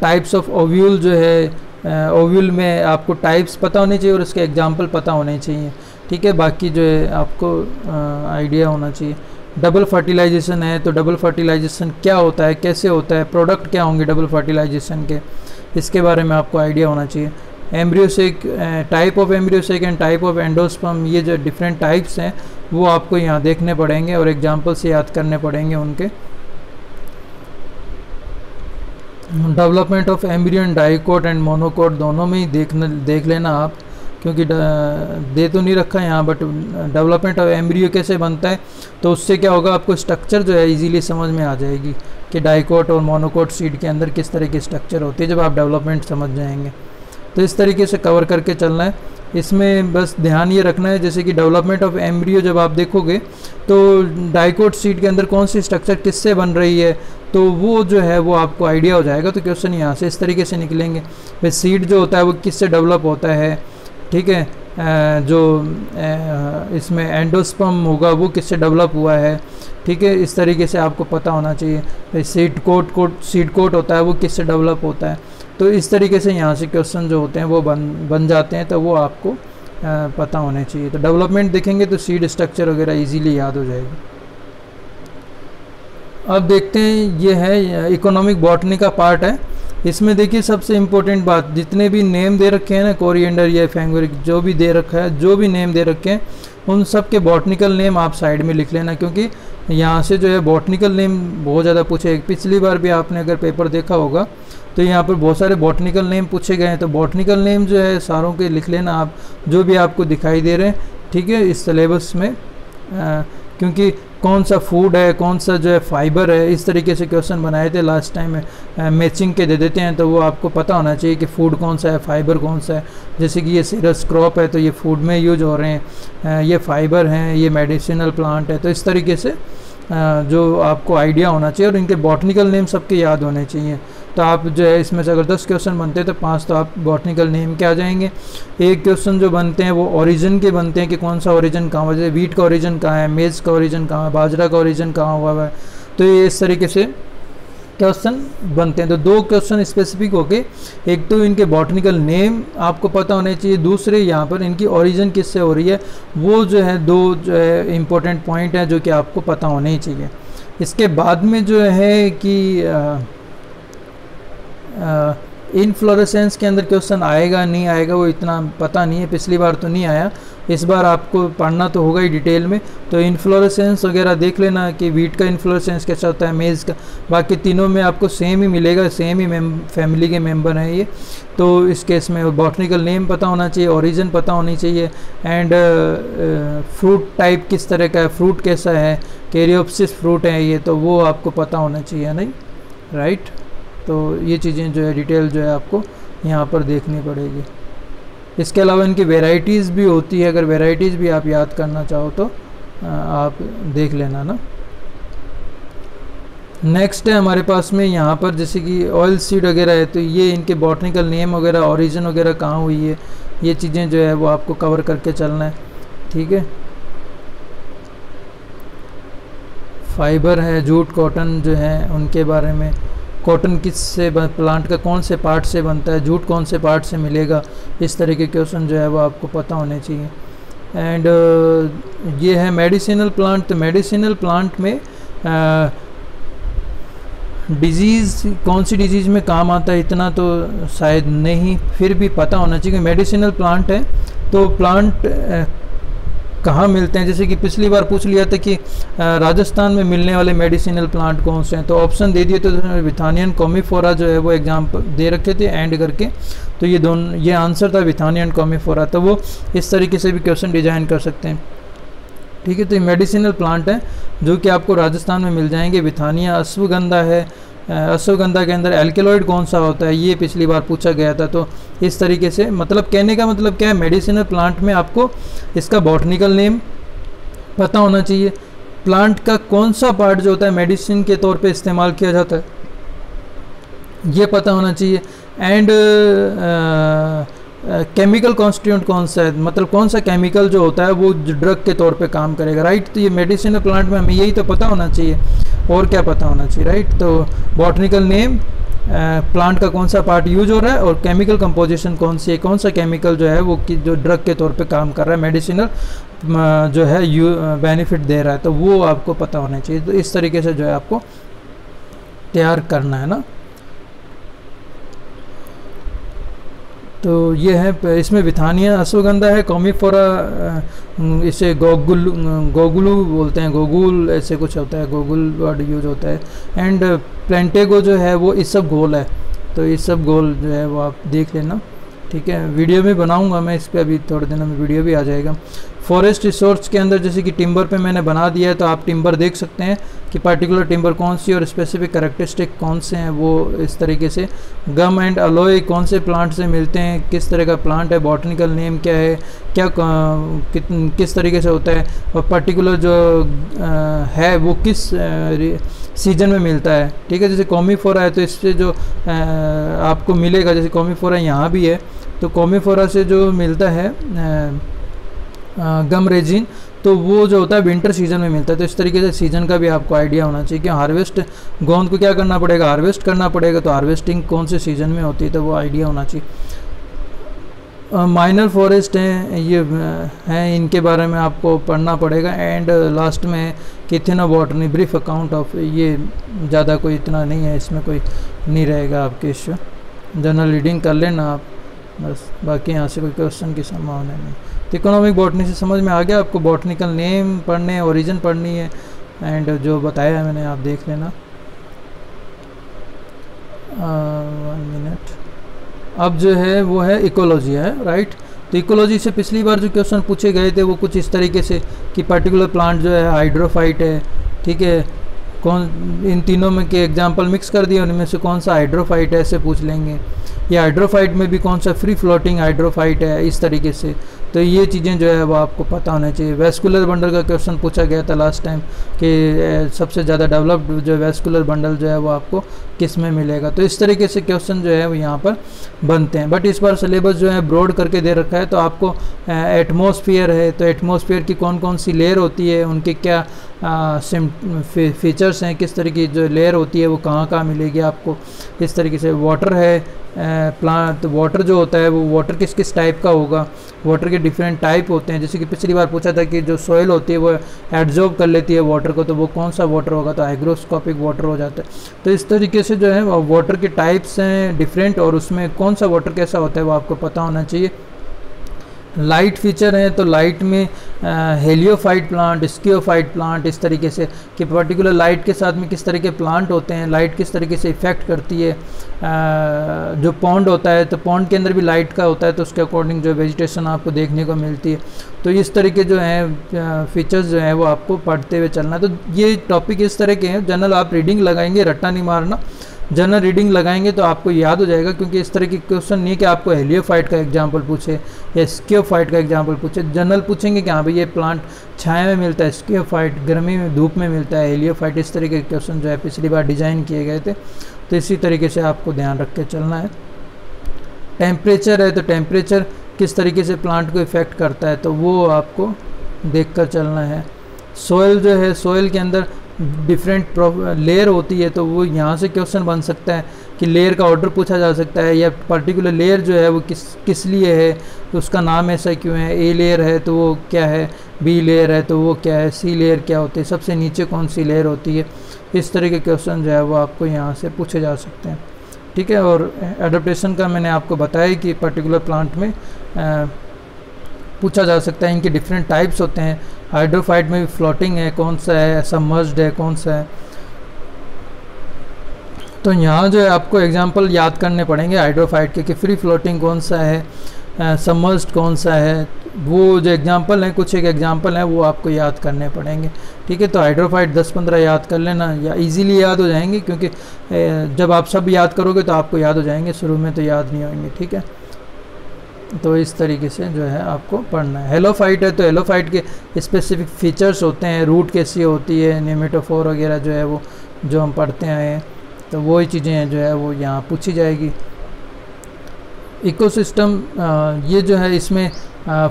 टाइप्स ऑफ ओव्यूल जो है, ओव्यूल में आपको टाइप्स पता होने चाहिए और उसके एग्जाम्पल पता होने चाहिए, ठीक है। बाकी जो है आपको आइडिया होना चाहिए। डबल फर्टिलाइजेशन है, तो डबल फर्टिलाइजेशन क्या होता है, कैसे होता है, प्रोडक्ट क्या होंगे डबल फर्टिलाइजेशन के, इसके बारे में आपको आइडिया होना चाहिए। Embryo sac, type of embryo sac and type of endosperm, ये जो डिफरेंट टाइप्स हैं वो आपको यहाँ देखने पड़ेंगे और एग्जाम्पल से याद करने पड़ेंगे उनके। Development of embryo and dicot and monocot, दोनों में ही देख लेना आप, क्योंकि दे तो नहीं रखा है यहाँ, बट डेवलपमेंट ऑफ एम्ब्रियो कैसे बनता है, तो उससे क्या होगा आपको स्ट्रक्चर जो है इजीली समझ में आ जाएगी कि डाइकोट और मोनोकोट सीड के अंदर किस तरह की स्ट्रक्चर होती है, जब आप डेवलपमेंट समझ जाएंगे। तो इस तरीके से कवर करके चलना है, इसमें बस ध्यान ये रखना है, जैसे कि डेवलपमेंट ऑफ एम्ब्रियो जब आप देखोगे तो डाइकोट सीड के अंदर कौन सी स्ट्रक्चर किससे बन रही है, तो वो जो है वो आपको आइडिया हो जाएगा। तो क्वेश्चन यहाँ से इस तरीके से निकलेंगे, भाई सीड जो होता है वो किससे डेवलप होता है, ठीक है, जो इसमें एंडोस्पर्म होगा वो किससे डेवलप हुआ है, ठीक है, इस तरीके से आपको पता होना चाहिए। भाई सीड कोट होता है वो किससे डेवलप होता है, तो इस तरीके से यहाँ से क्वेश्चन जो होते हैं वो बन जाते हैं, तो वो आपको पता होने चाहिए। तो डेवलपमेंट देखेंगे तो सीड स्ट्रक्चर वगैरह इजीली याद हो जाएगी। अब देखते हैं, ये है इकोनॉमिक बॉटनी का पार्ट है। इसमें देखिए सबसे इम्पोर्टेंट बात, जितने भी नेम दे रखे हैं ना, कोरिएंडर या फैंगोरिक, जो भी दे रखा है, जो भी नेम दे रखे हैं, उन सब के बॉटनिकल नेम आप साइड में लिख लेना, क्योंकि यहाँ से जो है बॉटनिकल नेम बहुत ज़्यादा पूछे। पिछली बार भी आपने अगर पेपर देखा होगा तो यहाँ पर बहुत सारे बॉटनिकल नेम पूछे गए हैं, तो बॉटनिकल नेम जो है सारों के लिख लेना आप, जो भी आपको दिखाई दे रहे हैं, ठीक है, इस सिलेबस में। क्योंकि कौन सा फूड है, कौन सा जो है फाइबर है, इस तरीके से क्वेश्चन बनाए थे लास्ट टाइम में, मैचिंग के दे देते हैं, तो वो आपको पता होना चाहिए कि फूड कौन सा है, फाइबर कौन सा है। जैसे कि ये सीरस क्रॉप है तो ये फूड में यूज हो रहे हैं, ये फाइबर हैं, ये मेडिसिनल प्लांट है, तो इस तरीके से जो आपको आइडिया होना चाहिए और इनके बॉटनिकल नेम सबके याद होने चाहिए। तो आप जो है इसमें से अगर 10 क्वेश्चन बनते हैं तो 5 तो आप बॉटनिकल नेम के आ जाएंगे। एक क्वेश्चन जो बनते हैं वो ओरिजिन के बनते हैं कि कौन सा ओरिजिन कहाँ हुआ, जैसे वीट का ओरिजिन कहाँ है, मेज़ का ओरिजिन कहाँ है, बाजरा का ओरिजिन कहाँ हुआ है, तो ये इस तरीके से क्वेश्चन बनते हैं। तो दो क्वेश्चन स्पेसिफिक होके, एक तो इनके बॉटनिकल नेम आपको पता होने चाहिए, दूसरे यहाँ पर इनकी ओरिजिन किससे हो रही है, वो जो है दो जो है इम्पोर्टेंट पॉइंट हैं जो कि आपको पता होने ही चाहिए। इसके बाद में जो है कि इनफ्लोरेसेंस के अंदर क्वेश्चन आएगा नहीं आएगा वो इतना पता नहीं है, पिछली बार तो नहीं आया, इस बार आपको पढ़ना तो होगा ही डिटेल में। तो इन्फ्लोरेसेंस वगैरह देख लेना कि वीट का इन्फ्लोरेसेंस कैसा होता है, मेज़ का, बाकी तीनों में आपको सेम ही मिलेगा, सेम ही फैमिली के मेंबर हैं ये। तो इस केस में बॉटनिकल नेम पता होना चाहिए, ओरिजिन पता होनी चाहिए, एंड फ्रूट टाइप किस तरह का है, फ्रूट कैसा है, कैरियोप्सिस फ्रूट है ये, तो वो आपको पता होना चाहिए, नहीं राइट। तो ये चीज़ें जो है डिटेल जो है आपको यहाँ पर देखनी पड़ेगी। इसके अलावा इनकी वेराइटीज़ भी होती है, अगर वेराइटीज़ भी आप याद करना चाहो तो आप देख लेना ना। नेक्स्ट है हमारे पास में यहाँ पर जैसे कि ऑयल सीड वगैरह है, तो ये इनके बॉटनिकल नेम वगैरह, ओरिजिन वगैरह कहाँ हुई है, ये चीज़ें जो है वो आपको कवर करके चलना है, ठीक है। फाइबर है, जूट, कॉटन जो है उनके बारे में, कॉटन किस से, प्लांट का कौन से पार्ट से बनता है, जूट कौन से पार्ट से मिलेगा, इस तरह के क्वेश्चन जो है वो आपको पता होने चाहिए। एंड ये है मेडिसिनल प्लांट, तो मेडिसिनल प्लांट में डिजीज़, कौन सी डिजीज़ में काम आता है, इतना तो शायद नहीं, फिर भी पता होना चाहिए कि मेडिसिनल प्लांट है, तो प्लांट कहाँ मिलते हैं। जैसे कि पिछली बार पूछ लिया था कि राजस्थान में मिलने वाले मेडिसिनल प्लांट कौन से हैं, तो ऑप्शन दे दिए, तो विथानियन, कॉमीफोरा जो है वो एग्जाम दे रखे थे एंड करके, तो ये दोनों, ये आंसर था विथानियन कॉमीफोरा, तो वो इस तरीके से भी क्वेश्चन डिजाइन कर सकते हैं, ठीक है। तो ये मेडिसिनल प्लांट हैं जो कि आपको राजस्थान में मिल जाएंगे। विथानिया, अश्वगंधा है, अश्वगंधा के अंदर एल्केलॉइड कौन सा होता है, ये पिछली बार पूछा गया था। तो इस तरीके से, मतलब कहने का मतलब क्या है, मेडिसिनल प्लांट में आपको इसका बॉटनिकल नेम पता होना चाहिए, प्लांट का कौन सा पार्ट जो होता है मेडिसिन के तौर पे इस्तेमाल किया जाता है, ये पता होना चाहिए, एंड केमिकल कॉन्स्टिट्यूंट कौन सा है, मतलब कौन सा केमिकल जो होता है वो ड्रग के तौर पे काम करेगा, राइट। तो ये मेडिसिनल प्लांट में हमें यही तो पता होना चाहिए, और क्या पता होना चाहिए, राइट। तो बॉटनिकल नेम, प्लांट का कौन सा पार्ट यूज हो रहा है, और केमिकल कंपोजिशन कौन सी है, कौन सा केमिकल जो है वो जो ड्रग के तौर पे काम कर रहा है, मेडिसिनल जो है बेनिफिट दे रहा है, तो वो आपको पता होना चाहिए। तो इस तरीके से जो है आपको तैयार करना है ना। तो ये है, इसमें विथानिया, अश्वगंधा है, कॉमीफोरा, इसे गोगुलू बोलते हैं, गोगुल ऐसे कुछ होता है, गोगुल वर्ड यूज होता है, एंड प्लेंटेगो जो है वो इसबगोल है, तो इसबगोल जो है वो आप देख लेना, ठीक है। वीडियो भी बनाऊंगा मैं इस पर, अभी थोड़े दिनों में वीडियो भी आ जाएगा। फॉरेस्ट रिसोर्स के अंदर जैसे कि टिम्बर पे मैंने बना दिया है, तो आप टिम्बर देख सकते हैं कि पर्टिकुलर टिम्बर कौन सी और स्पेसिफिक करैक्टरिस्टिक कौन से हैं, वो इस तरीके से। गम एंड अलोए कौन से प्लांट से मिलते हैं, किस तरह का प्लांट है, बॉटनिकल नेम क्या है, क्या किस तरीके से होता है, और पर्टिकुलर जो है वो किस सीजन में मिलता है, ठीक है। जैसे कॉमीफोरा है तो इससे जो आपको मिलेगा, जैसे कॉमीफोरा यहाँ भी है, तो कॉमीफोरा से जो मिलता है गम रेजिन, तो वो जो होता है विंटर सीजन में मिलता है। तो इस तरीके से सीजन का भी आपको आइडिया होना चाहिए कि हार्वेस्ट, गोंद को क्या करना पड़ेगा, हार्वेस्ट करना पड़ेगा, तो हार्वेस्टिंग कौन से सीज़न में होती है, तो वो आइडिया होना चाहिए। माइनर फॉरेस्ट हैं ये हैं, इनके बारे में आपको पढ़ना पड़ेगा। एंड लास्ट में कि इतना बॉटनी ब्रीफ अकाउंट ऑफ, ये ज़्यादा कोई इतना नहीं है, इसमें कोई नहीं रहेगा आपके इश्यू, जनरल रीडिंग कर लेना आप बस, बाकी यहाँ से कोई क्वेश्चन की संभावना नहीं। तो इकोनॉमिक बॉटनी से समझ में आ गया आपको, बॉटनिकल नेम पढ़ने, ओरिजिन पढ़नी है, एंड जो बताया है मैंने आप देख लेना। 1 मिनट, अब जो है वो है इकोलॉजी है, राइट। तो इकोलॉजी से पिछली बार जो क्वेश्चन पूछे गए थे वो कुछ इस तरीके से कि पर्टिकुलर प्लांट जो है हाइड्रोफाइट है, ठीक है, कौन इन तीनों में के एग्जाम्पल मिक्स कर दिए, उनमें से कौन सा हाइड्रोफाइट है, ऐसे पूछ लेंगे। या हाइड्रोफाइट में भी कौन सा फ्री फ्लोटिंग हाइड्रोफाइट है, इस तरीके से। तो ये चीज़ें जो है वो आपको पता होना चाहिए। वैस्कुलर बंडल का क्वेश्चन पूछा गया था लास्ट टाइम कि सबसे ज़्यादा डेवलप्ड जो वैस्कुलर बंडल जो है वो आपको किस में मिलेगा। तो इस तरीके से क्वेश्चन जो है वो यहाँ पर बनते हैं। बट इस बार सिलेबस जो है ब्रॉड करके दे रखा है, तो आपको एटमॉस्फेयर है, तो एटमॉस्फेयर की कौन कौन सी लेयर होती है, उनके क्या फीचर्स हैं, किस तरह की जो लेयर होती है वो कहाँ कहाँ मिलेगी आपको, किस तरीके से वाटर है, प्लांट वाटर जो होता है वो वाटर किस किस टाइप का होगा, वाटर के डिफरेंट टाइप होते हैं। जैसे कि पिछली बार पूछा था कि जो सॉइल होती है वो एड्जॉर्ब कर लेती है वाटर को, तो वो कौन सा वाटर होगा, तो हाइग्रोस्कोपिक वाटर हो जाता है। तो इस तरीके से जो है वाटर के टाइप्स हैं डिफरेंट, और उसमें कौन सा वाटर कैसा होता है वो आपको पता होना चाहिए। लाइट फीचर हैं तो लाइट में हेलियोफाइट प्लांट, स्कियोफाइट प्लांट, इस तरीके से कि पर्टिकुलर लाइट के साथ में किस तरह के प्लांट होते हैं, लाइट किस तरीके से इफ़ेक्ट करती है। जो पॉन्ड होता है तो पॉन्ड के अंदर भी लाइट का होता है, तो उसके अकॉर्डिंग जो वेजिटेशन आपको देखने को मिलती है। तो इस तरह के जो हैं फीचर्स जो हैं वो आपको पढ़ते हुए चलना। तो ये टॉपिक इस तरह के हैं, जनरल आप रीडिंग लगाएंगे, रट्टा नहीं मारना, जनरल रीडिंग लगाएंगे तो आपको याद हो जाएगा, क्योंकि इस तरह के क्वेश्चन नहीं है कि आपको हेलियोफाइट का एग्जाम्पल पूछे या स्कियोफाइट का एग्जाम्पल पूछे। जनरल पूछेंगे कि हाँ भाई ये प्लांट छाया में मिलता है, स्कियोफाइट गर्मी में धूप में मिलता है, हेलियोफाइट, इस तरह के क्वेश्चन जो है पिछली बार डिज़ाइन किए गए थे। तो इसी तरीके से आपको ध्यान रख के चलना है। टेम्परेचर है तो टेम्परेचर किस तरीके से प्लांट को इफ़ेक्ट करता है, तो वो आपको देख कर चलना है। सॉइल जो है, सॉइल के अंदर डिफरेंट लेयर होती है, तो वो यहाँ से क्वेश्चन बन सकता है कि लेयर का ऑर्डर पूछा जा सकता है, या पर्टिकुलर लेयर जो है वो किस लिए है, तो उसका नाम ऐसा क्यों है, ए लेयर है तो वो क्या है, बी लेयर है तो वो क्या है, सी लेयर क्या होती है, सबसे नीचे कौन सी लेयर होती है। इस तरह के क्वेश्चन जो है वो आपको यहाँ से पूछे जा सकते हैं, ठीक है। और एडप्टेशन का मैंने आपको बताया कि पर्टिकुलर प्लांट में पूछा जा सकता है, इनके डिफरेंट टाइप्स होते हैं। हाइड्रोफाइट में भी फ्लोटिंग है, कौन सा है, सबमर्ज्ड है कौन सा है, तो यहाँ जो है आपको एग्जांपल याद करने पड़ेंगे हाइड्रोफाइट के, कि फ्री फ्लोटिंग कौन सा है, सबमर्ज्ड कौन सा है, वो जो एग्जांपल हैं, कुछ एक एग्जांपल हैं वो आपको याद करने पड़ेंगे, ठीक है। तो हाइड्रोफाइट 10-15 याद कर लेना, या ईजीली याद हो जाएंगे, क्योंकि जब आप सब याद करोगे तो आपको याद हो जाएंगे, शुरू में तो याद नहीं होंगे, ठीक है। तो इस तरीके से जो है आपको पढ़ना है। हेलोफाइट है तो हेलोफाइट के स्पेसिफिक फीचर्स होते हैं, रूट कैसी होती है, नेमेटोफोर वगैरह जो है वो जो हम पढ़ते आए हैं, तो वही चीज़ें हैं जो है वो यहाँ पूछी जाएगी। इकोसिस्टम ये जो है इसमें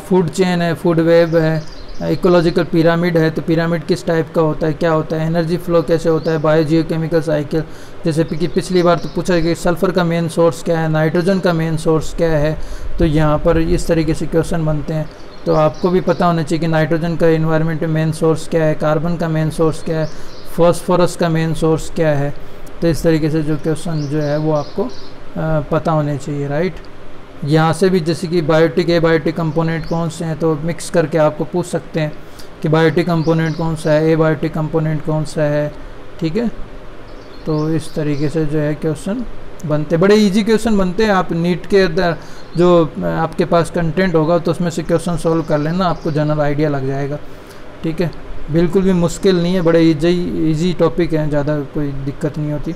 फूड चेन है, फूड वेब है, इकोलॉजिकल पिरामिड है, तो पिरामिड किस टाइप का होता है, क्या होता है, एनर्जी फ्लो कैसे होता है, बायोजियोकेमिकल साइकिल, जैसे कि पिछली बार तो पूछा कि सल्फ़र का मेन सोर्स क्या है, नाइट्रोजन का मेन सोर्स क्या है, तो यहाँ पर इस तरीके से क्वेश्चन बनते हैं। तो आपको भी पता होना चाहिए कि नाइट्रोजन का एनवायरनमेंट में मेन सोर्स क्या है, कार्बन का मेन सोर्स क्या है, फॉस्फोरस का मेन सोर्स क्या है, तो इस तरीके से जो क्वेश्चन जो है वो आपको पता होने चाहिए, राइट। यहाँ से भी जैसे कि बायोटिक एबायोटिक कंपोनेंट कौन से हैं, तो मिक्स करके आपको पूछ सकते हैं कि बायोटिक कंपोनेंट कौन सा है, एबायोटिक कंपोनेंट कौन सा है, ठीक है। तो इस तरीके से जो है क्वेश्चन बनते, बड़े इजी क्वेश्चन बनते हैं। आप नीट के अंदर जो आपके पास कंटेंट होगा तो उसमें से क्वेश्चन सॉल्व कर लेना, आपको जनरल आइडिया लग जाएगा, ठीक है। बिल्कुल भी मुश्किल नहीं है, बड़े ईजी टॉपिक हैं, ज़्यादा कोई दिक्कत नहीं होती।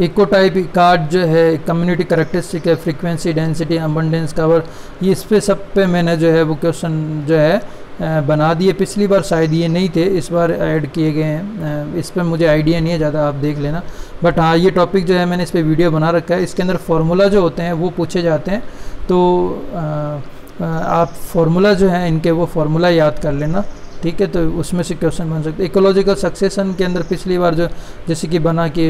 इको टाइप कार्ड जो है, कम्युनिटी करैक्टरिस्टिक है, फ्रीक्वेंसी, डेंसिटी, अबंडेंस, कवर, ये इस पे सब पे मैंने जो है वो क्वेश्चन जो है बना दिए। पिछली बार शायद ये नहीं थे, इस बार ऐड किए गए हैं, इस पे मुझे आइडिया नहीं है ज़्यादा, आप देख लेना। बट हाँ, ये टॉपिक जो है मैंने इस पे वीडियो बना रखा है, इसके अंदर फार्मूला जो होते हैं वो पूछे जाते हैं, तो आप फार्मूला जो है इनके वो फार्मूला याद कर लेना, ठीक है। तो उसमें से क्वेश्चन बन सकते हैं। इकोलॉजिकल सक्सेशन के अंदर पिछली बार जो जैसे कि बना कि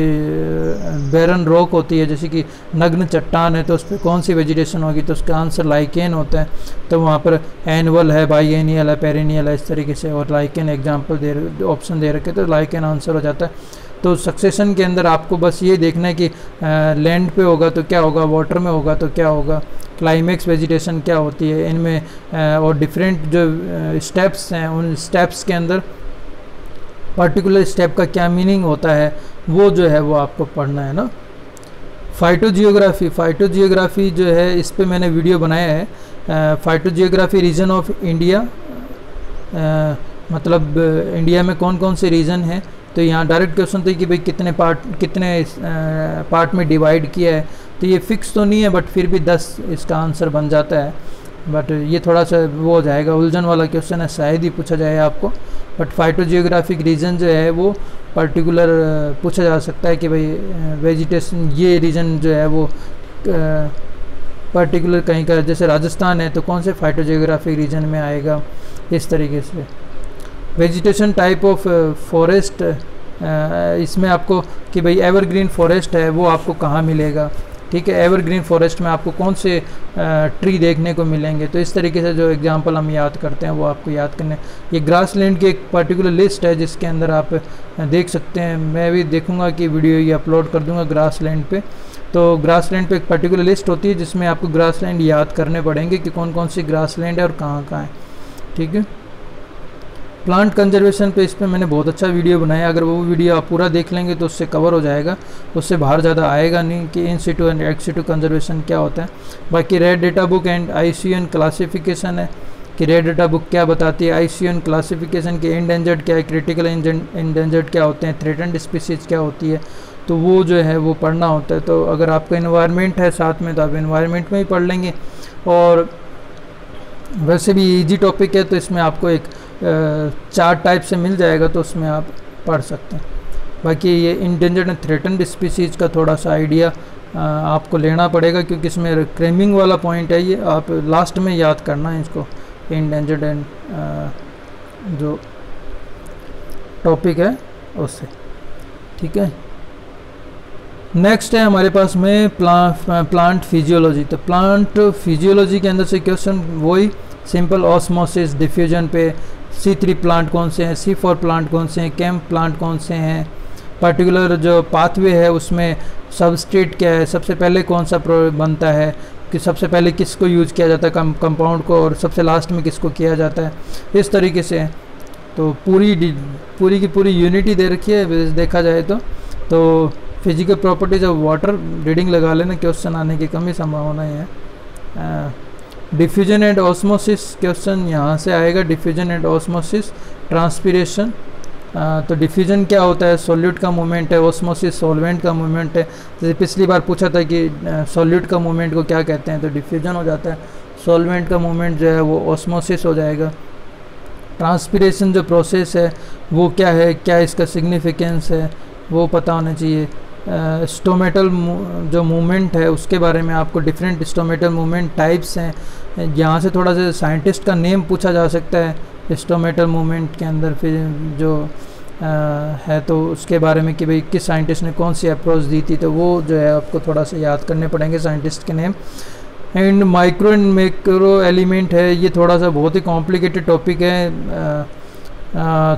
बैरन रॉक होती है, जैसे कि नग्न चट्टान है तो उस पर कौन सी वेजिटेशन होगी, तो उसका आंसर लाइकेन होता है, तो वहाँ पर एनुअल है, बाईएनियल है, पेरिनियल है, इस तरीके से, और लाइकेन एग्जाम्पल दे ऑप्शन दे रखे, तो लाइकेन आंसर हो जाता है। तो सक्सेशन के अंदर आपको बस ये देखना है कि लैंड पे होगा तो क्या होगा, वाटर में होगा तो क्या होगा, क्लाइमेक्स वेजिटेशन क्या होती है, इनमें और डिफरेंट जो स्टेप्स हैं उन स्टेप्स के अंदर पर्टिकुलर स्टेप का क्या मीनिंग होता है वो जो है वो आपको पढ़ना है ना। फाइटोजियोग्राफी, फाइटोजियोग्राफी जो है इस पर मैंने वीडियो बनाया है। फाइटोजियोग्राफी रीजन ऑफ इंडिया, मतलब इंडिया में कौन कौन से रीजन हैं, तो यहाँ डायरेक्ट क्वेश्चन था कि भाई कितने पार्ट में डिवाइड किया है, तो ये फिक्स तो नहीं है बट फिर भी 10 इसका आंसर बन जाता है। बट ये थोड़ा सा वो हो जाएगा, उलझन वाला क्वेश्चन है, शायद ही पूछा जाए आपको। बट फाइटोजियोग्राफिक रीजन जो है वो पर्टिकुलर पूछा जा सकता है कि भाई वेजिटेशन ये रीजन जो है वो पर्टिकुलर कहीं का, जैसे राजस्थान है तो कौन से फाइटोजियोग्राफिक रीजन में आएगा, इस तरीके से। वेजिटेशन टाइप ऑफ फॉरेस्ट, इसमें आपको कि भाई एवरग्रीन फॉरेस्ट है वो आपको कहाँ मिलेगा, ठीक है, एवरग्रीन फॉरेस्ट में आपको कौन से ट्री देखने को मिलेंगे। तो इस तरीके से जो एग्जांपल हम याद करते हैं वो आपको याद करने। ये ग्रासलैंड की एक पर्टिकुलर लिस्ट है जिसके अंदर आप देख सकते हैं, मैं भी देखूंगा कि वीडियो ये अपलोड कर दूंगा ग्रासलैंड पे। तो ग्रासलैंड पे एक पर्टिकुलर लिस्ट होती है जिसमें आपको ग्रासलैंड याद करने पड़ेंगे कि कौन कौन सी ग्रासलैंड है और कहाँ कहाँ है, ठीक है। प्लांट कंजर्वेशन पे इस पर मैंने बहुत अच्छा वीडियो बनाया, अगर वो वीडियो आप पूरा देख लेंगे तो उससे कवर हो जाएगा, उससे बाहर ज़्यादा आएगा नहीं कि in situ and ex situ conservation क्या होता है। बाकी red data book and ICN classification है कि रेड डेटा बुक क्या बताती है, आईसीएन क्लासिफिकेशन के एंडेंजर्ड क्या है, क्रिटिकल एंडेंजर्ड क्या होते हैं, थ्रेटन्ड स्पीसीज क्या होती है, तो वो जो है वो पढ़ना होता है। तो अगर आपका एनवायरनमेंट है साथ में तो आप एनवायरनमेंट में ही पढ़ लेंगे, और वैसे भी ईजी टॉपिक है तो इसमें आपको एक चार्ट टाइप से मिल जाएगा तो उसमें आप पढ़ सकते हैं। बाकी ये इंडेंजर्ड एंड थ्रेटन्ड स्पीसीज़ का थोड़ा सा आइडिया आपको लेना पड़ेगा क्योंकि इसमें क्रेमिंग वाला पॉइंट है, ये आप लास्ट में याद करना है इसको, इंडेंजर्ड एंड जो टॉपिक है उससे, ठीक है। नेक्स्ट है हमारे पास में प्लांट फिजियोलॉजी। तो प्लांट फिजियोलॉजी के अंदर से क्वेश्चन वही सिंपल ऑस्मोसिस डिफ्यूजन पे, C3 प्लांट कौन से हैं, C4 प्लांट कौन से हैं, कैम प्लांट कौन से हैं, पर्टिकुलर जो पाथवे है उसमें सबस्ट्रेट क्या है, सबसे पहले कौन सा बनता है, कि सबसे पहले किसको यूज़ किया जाता है कंपाउंड को, और सबसे लास्ट में किसको किया जाता है, इस तरीके से। तो पूरी की पूरी यूनिटी दे रखी है देखा जाए तो physical properties of water reading लगा लेना, क्वेश्चन आने की कम ही संभावना है। डिफ्यूजन एंड ऑस्मोसिस क्वेश्चन यहाँ से आएगा, डिफ्यूजन एंड ऑस्मोसिस, ट्रांसपीरेशन। तो डिफ्यूजन क्या होता है, सॉल्यूट का मूवमेंट है, ऑस्मोसिस सॉल्वेंट का मूवमेंट है, जैसे पिछली बार पूछा था कि सॉल्यूट का मूवमेंट को क्या कहते हैं, तो डिफ्यूजन हो जाता है, सॉल्वेंट का मूवमेंट जो है वो ऑस्मोसिस हो जाएगा। ट्रांसपीरेशन जो प्रोसेस है वो क्या है, क्या इसका सिग्निफिकेंस है वो पता होना चाहिए। स्टोमेटल जो मूवमेंट है उसके बारे में आपको, डिफरेंट स्टोमेटल मूवमेंट टाइप्स हैं, यहाँ से थोड़ा सा साइंटिस्ट का नेम पूछा जा सकता है स्टोमेटल मूवमेंट के अंदर, फिर जो है तो उसके बारे में कि भाई किस साइंटिस्ट ने कौन सी अप्रोच दी थी, तो वो जो है आपको थोड़ा सा याद करने पड़ेंगे साइंटिस्ट के name. And micro and macro element है, ये थोड़ा सा बहुत ही कॉम्प्लिकेटेड टॉपिक है,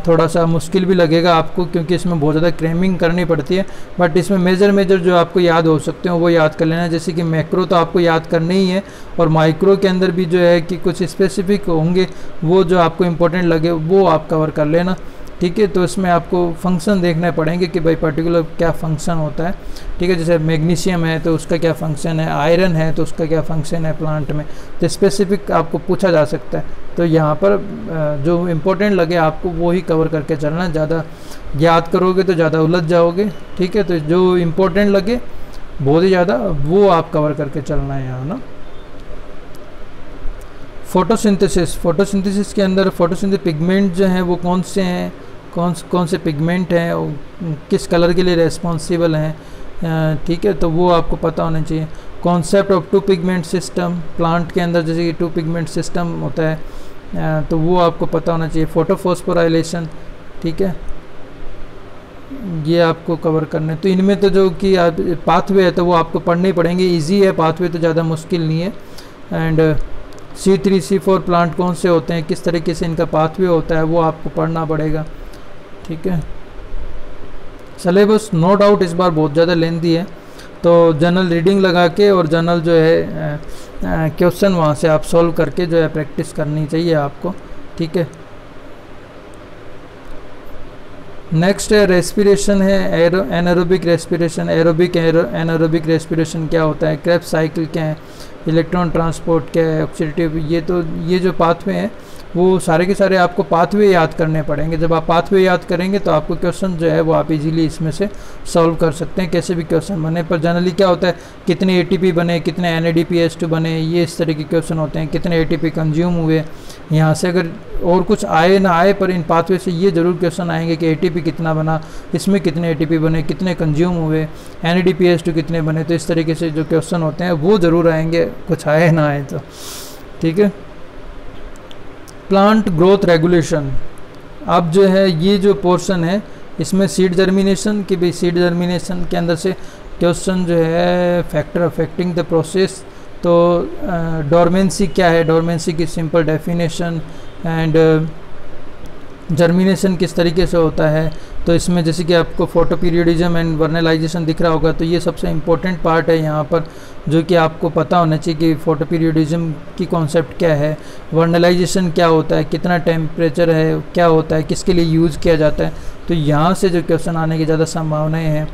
थोड़ा सा मुश्किल भी लगेगा आपको क्योंकि इसमें बहुत ज़्यादा क्रेमिंग करनी पड़ती है, बट इसमें मेजर जो आपको याद हो सकते हो वो याद कर लेना, जैसे कि मैक्रो तो आपको याद करना ही है, और माइक्रो के अंदर भी जो है कि कुछ स्पेसिफिक होंगे वो जो आपको इम्पोर्टेंट लगे वो आप कवर कर लेना, ठीक है। तो इसमें आपको फंक्शन देखने पड़ेंगे कि भाई पर्टिकुलर क्या फंक्शन होता है, ठीक है, जैसे मैग्नीशियम है तो उसका क्या फंक्शन है, आयरन है तो उसका क्या फंक्शन है प्लांट में, तो स्पेसिफिक आपको पूछा जा सकता है। तो यहाँ पर जो इम्पोर्टेंट लगे आपको वो ही कवर करके चलना, ज़्यादा याद करोगे तो ज़्यादा उलझ जाओगे, ठीक है। तो जो इम्पोर्टेंट लगे बहुत ही ज़्यादा वो आप कवर करके चलना है यहाँ ना। फोटोसिंथेसिस के अंदर फोटोसिंथेटिक पिगमेंट जो हैं वो कौन से हैं, कौन से पिगमेंट हैं और किस कलर के लिए रेस्पॉन्सिबल हैं, ठीक है, तो वो आपको पता होना चाहिए। Concept of two pigment system, plant के अंदर जैसे कि टू पिगमेंट सिस्टम होता है तो वो आपको पता होना चाहिए। फोटोफॉस्फोराइलेशन, ठीक है, ये आपको कवर करने। तो इनमें तो जो कि पाथवे है तो वो आपको पढ़ने ही पड़ेंगे, ईजी है पाथवे तो ज़्यादा मुश्किल नहीं है। एंड C3 C4 प्लांट कौन से होते हैं, किस तरीके से इनका पाथवे होता है वो आपको पढ़ना पड़ेगा, ठीक है। सिलेबस नो डाउट इस बार बहुत ज़्यादा लेंथी है, तो जनरल रीडिंग लगा के और जनरल जो है क्वेश्चन वहाँ से आप सॉल्व करके जो है प्रैक्टिस करनी चाहिए आपको, ठीक है। नेक्स्ट है रेस्पिरेशन है, anaerobic respiration, aerobic anaerobic respiration क्या होता है, क्रेब्स साइकिल क्या है, इलेक्ट्रॉन ट्रांसपोर्ट क्या है, ऑक्सीडेटिव, ये जो पाथवे हैं वो सारे के सारे आपको पाथवे याद करने पड़ेंगे। जब आप पाथवे याद करेंगे तो आपको क्वेश्चन जो है वो आप इजीली इसमें से सॉल्व कर सकते हैं, कैसे भी क्वेश्चन बने। पर जनरली क्या होता है, कितने एटीपी बने, कितने NADPH2 बने, ये इस तरह के क्वेश्चन होते हैं, कितने ATP कंज्यूम हुए। यहाँ से अगर और कुछ आए ना आए पर इन पाथवे से ये जरूर क्वेश्चन आएंगे कि ATP कितना बना, इसमें कितने ATP बने, कितने कंज्यूम हुए, NADPH2 कितने बने, तो इस तरीके से जो क्वेश्चन होते हैं वो ज़रूर आएंगे, कुछ आए ना आए तो, ठीक है। प्लांट ग्रोथ रेगुलेशन, अब जो है ये जो पोर्शन है इसमें सीड जर्मिनेशन की भी, सीड जर्मिनेशन के अंदर से क्वेश्चन जो है फैक्टर अफेक्टिंग द प्रोसेस, तो डोरमेंसी क्या है, डोरमेंसी की सिंपल डेफिनेशन एंड जर्मिनेशन किस तरीके से होता है। तो इसमें जैसे कि आपको फोटो पीरियडिज्म एंड वर्नलाइजेशन दिख रहा होगा, तो ये सबसे इम्पोर्टेंट पार्ट है यहाँ पर, जो कि आपको पता होना चाहिए कि फोटो पीरियडिज्म की कॉन्सेप्ट क्या है, वर्नलाइजेशन क्या होता है, कितना टेम्परेचर है, क्या होता है, किसके लिए यूज़ किया जाता है। तो यहाँ से जो क्वेश्चन आने की ज़्यादा संभावनाएँ हैं।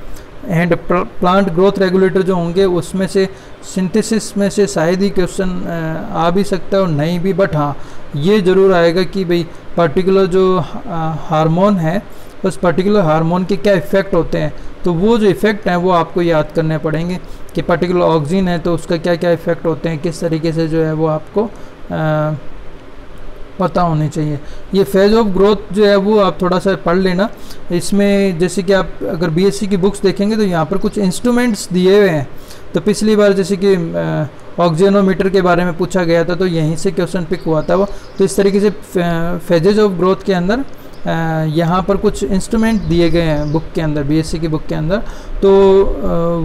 एंड प्लांट ग्रोथ रेगुलेटर जो होंगे उसमें से सिंथेसिस में से शायद ही क्वेश्चन आ भी सकता है और नहीं भी, बट हाँ ये ज़रूर आएगा कि भाई पर्टिकुलर जो हार्मोन है उस पर्टिकुलर हार्मोन के क्या इफ़ेक्ट होते हैं, तो वो जो इफ़ेक्ट हैं वो आपको याद करने पड़ेंगे कि पर्टिकुलर ऑक्सीजन है तो उसका क्या क्या इफ़ेक्ट होते हैं, किस तरीके से जो है वो आपको पता होनी चाहिए। ये फेज ऑफ ग्रोथ जो है वो आप थोड़ा सा पढ़ लेना। इसमें जैसे कि आप अगर बीएससी की बुक्स देखेंगे तो यहाँ पर कुछ इंस्ट्रूमेंट्स दिए हुए हैं, तो पिछली बार जैसे कि ऑक्सीजनोमीटर के बारे में पूछा गया था तो यहीं से क्वेश्चन पिक हुआ था वो। तो इस तरीके से फेजेज ऑफ ग्रोथ के अंदर यहाँ पर कुछ इंस्ट्रूमेंट दिए गए हैं बुक के अंदर, बीएससी की बुक के अंदर, तो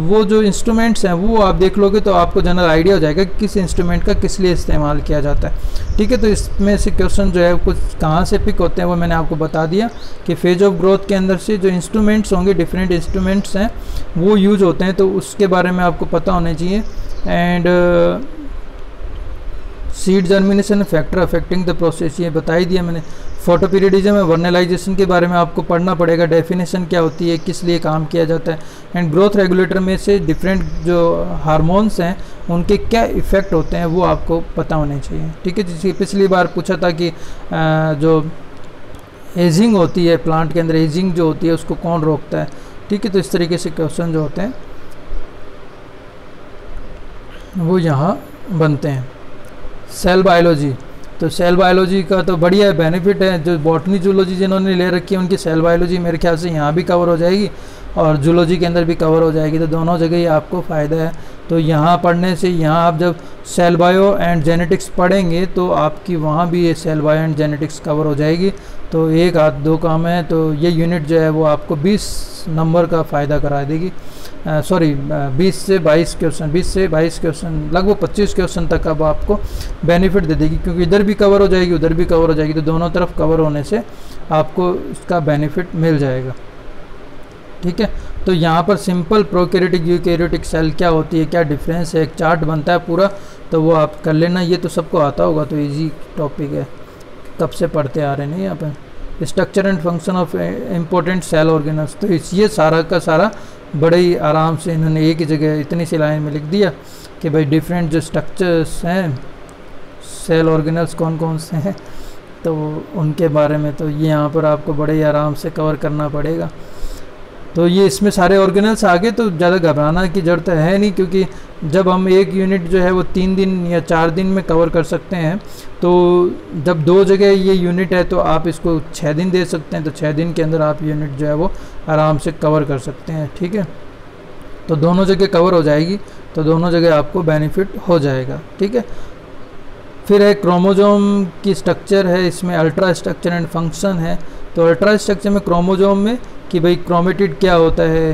वो जो इंस्ट्रूमेंट्स हैं वो आप देख लोगे तो आपको जनरल आइडिया हो जाएगा कि किस इंस्ट्रूमेंट का किस लिए इस्तेमाल किया जाता है। ठीक है, तो इसमें से क्वेश्चन जो है कुछ कहाँ से पिक होते हैं वो मैंने आपको बता दिया कि फेज ऑफ ग्रोथ के अंदर से जो इंस्ट्रूमेंट्स होंगे, डिफरेंट इंस्ट्रूमेंट्स हैं वो यूज़ होते हैं, तो उसके बारे में आपको पता होना चाहिए। And seed germination factor affecting the process ये बता ही दिया मैंने। फोटो पीरियडिज्म में वर्नलाइजेशन के बारे में आपको पढ़ना पड़ेगा, डेफिनेशन क्या होती है, किस लिए काम किया जाता है। एंड ग्रोथ रेगुलेटर में से डिफरेंट जो हार्मोन्स हैं उनके क्या इफ़ेक्ट होते हैं वो आपको पता होने चाहिए। ठीक है, जिसकी पिछली बार पूछा था कि जो एजिंग होती है प्लांट के अंदर, एजिंग जो होती है उसको कौन रोकता है। ठीक है, तो इस तरीके से क्वेश्चन जो होते हैं वो यहाँ बनते हैं। सेल बायोलॉजी, तो सेल बायोलॉजी का तो बढ़िया बेनिफिट है, जो बॉटनी जूलॉजी जिन्होंने ले रखी है उनकी सेल बायोलॉजी मेरे ख्याल से यहाँ भी कवर हो जाएगी और जूलॉजी के अंदर भी कवर हो जाएगी, तो दोनों जगह ही आपको फ़ायदा है। तो यहाँ पढ़ने से यहाँ आप जब सेल बायो एंड जेनेटिक्स पढ़ेंगे तो आपकी वहाँ भी ये cell bio and genetics cover हो जाएगी, तो एक हाथ दो काम है। तो ये यूनिट जो है वो आपको 20 नंबर का फ़ायदा करा देगी, सॉरी 20 से 22 क्वेश्चन लगभग 25 क्वेश्चन तक अब आपको बेनिफिट दे देगी, क्योंकि इधर भी कवर हो जाएगी उधर भी कवर हो जाएगी, तो दोनों तरफ कवर होने से आपको इसका बेनिफिट मिल जाएगा। ठीक है, तो यहाँ पर सिंपल प्रोकैरियोटिक यूकैरियोटिक सेल क्या होती है, क्या डिफरेंस है, एक चार्ट बनता है पूरा, तो वो आप कर लेना, ये तो सबको आता होगा, तो इजी टॉपिक है, तब से पढ़ते आ रहे हैं यहाँ पर। Structure and function of important cell organelles, तो ये सारा का सारा बड़े ही आराम से इन्होंने एक ही जगह इतनी सी लाइन में लिख दिया कि भाई डिफरेंट जो स्ट्रक्चर्स हैं सेल ऑर्गेनल्स कौन कौन से हैं तो उनके बारे में, तो ये यहाँ पर आपको बड़े ही आराम से कवर करना पड़ेगा। तो ये इसमें सारे ऑर्गेनल्स आ गए, तो ज़्यादा घबराना की ज़रूरत है नहीं, क्योंकि जब हम एक यूनिट जो है वो 3 दिन या 4 दिन में कवर कर सकते हैं, तो जब 2 जगह ये यूनिट है तो आप इसको 6 दिन दे सकते हैं, तो 6 दिन के अंदर आप यूनिट जो है वो आराम से कवर कर सकते हैं। ठीक है, तो दोनों जगह कवर हो जाएगी, तो दोनों जगह आपको बेनिफिट हो जाएगा। ठीक है, फिर है क्रोमोजोम की स्ट्रक्चर है, इसमें अल्ट्रा स्ट्रक्चर एंड फंक्शन है, तो अल्ट्रा स्ट्रक्चर में क्रोमोजोम में कि भाई क्रोमेटिड क्या होता है,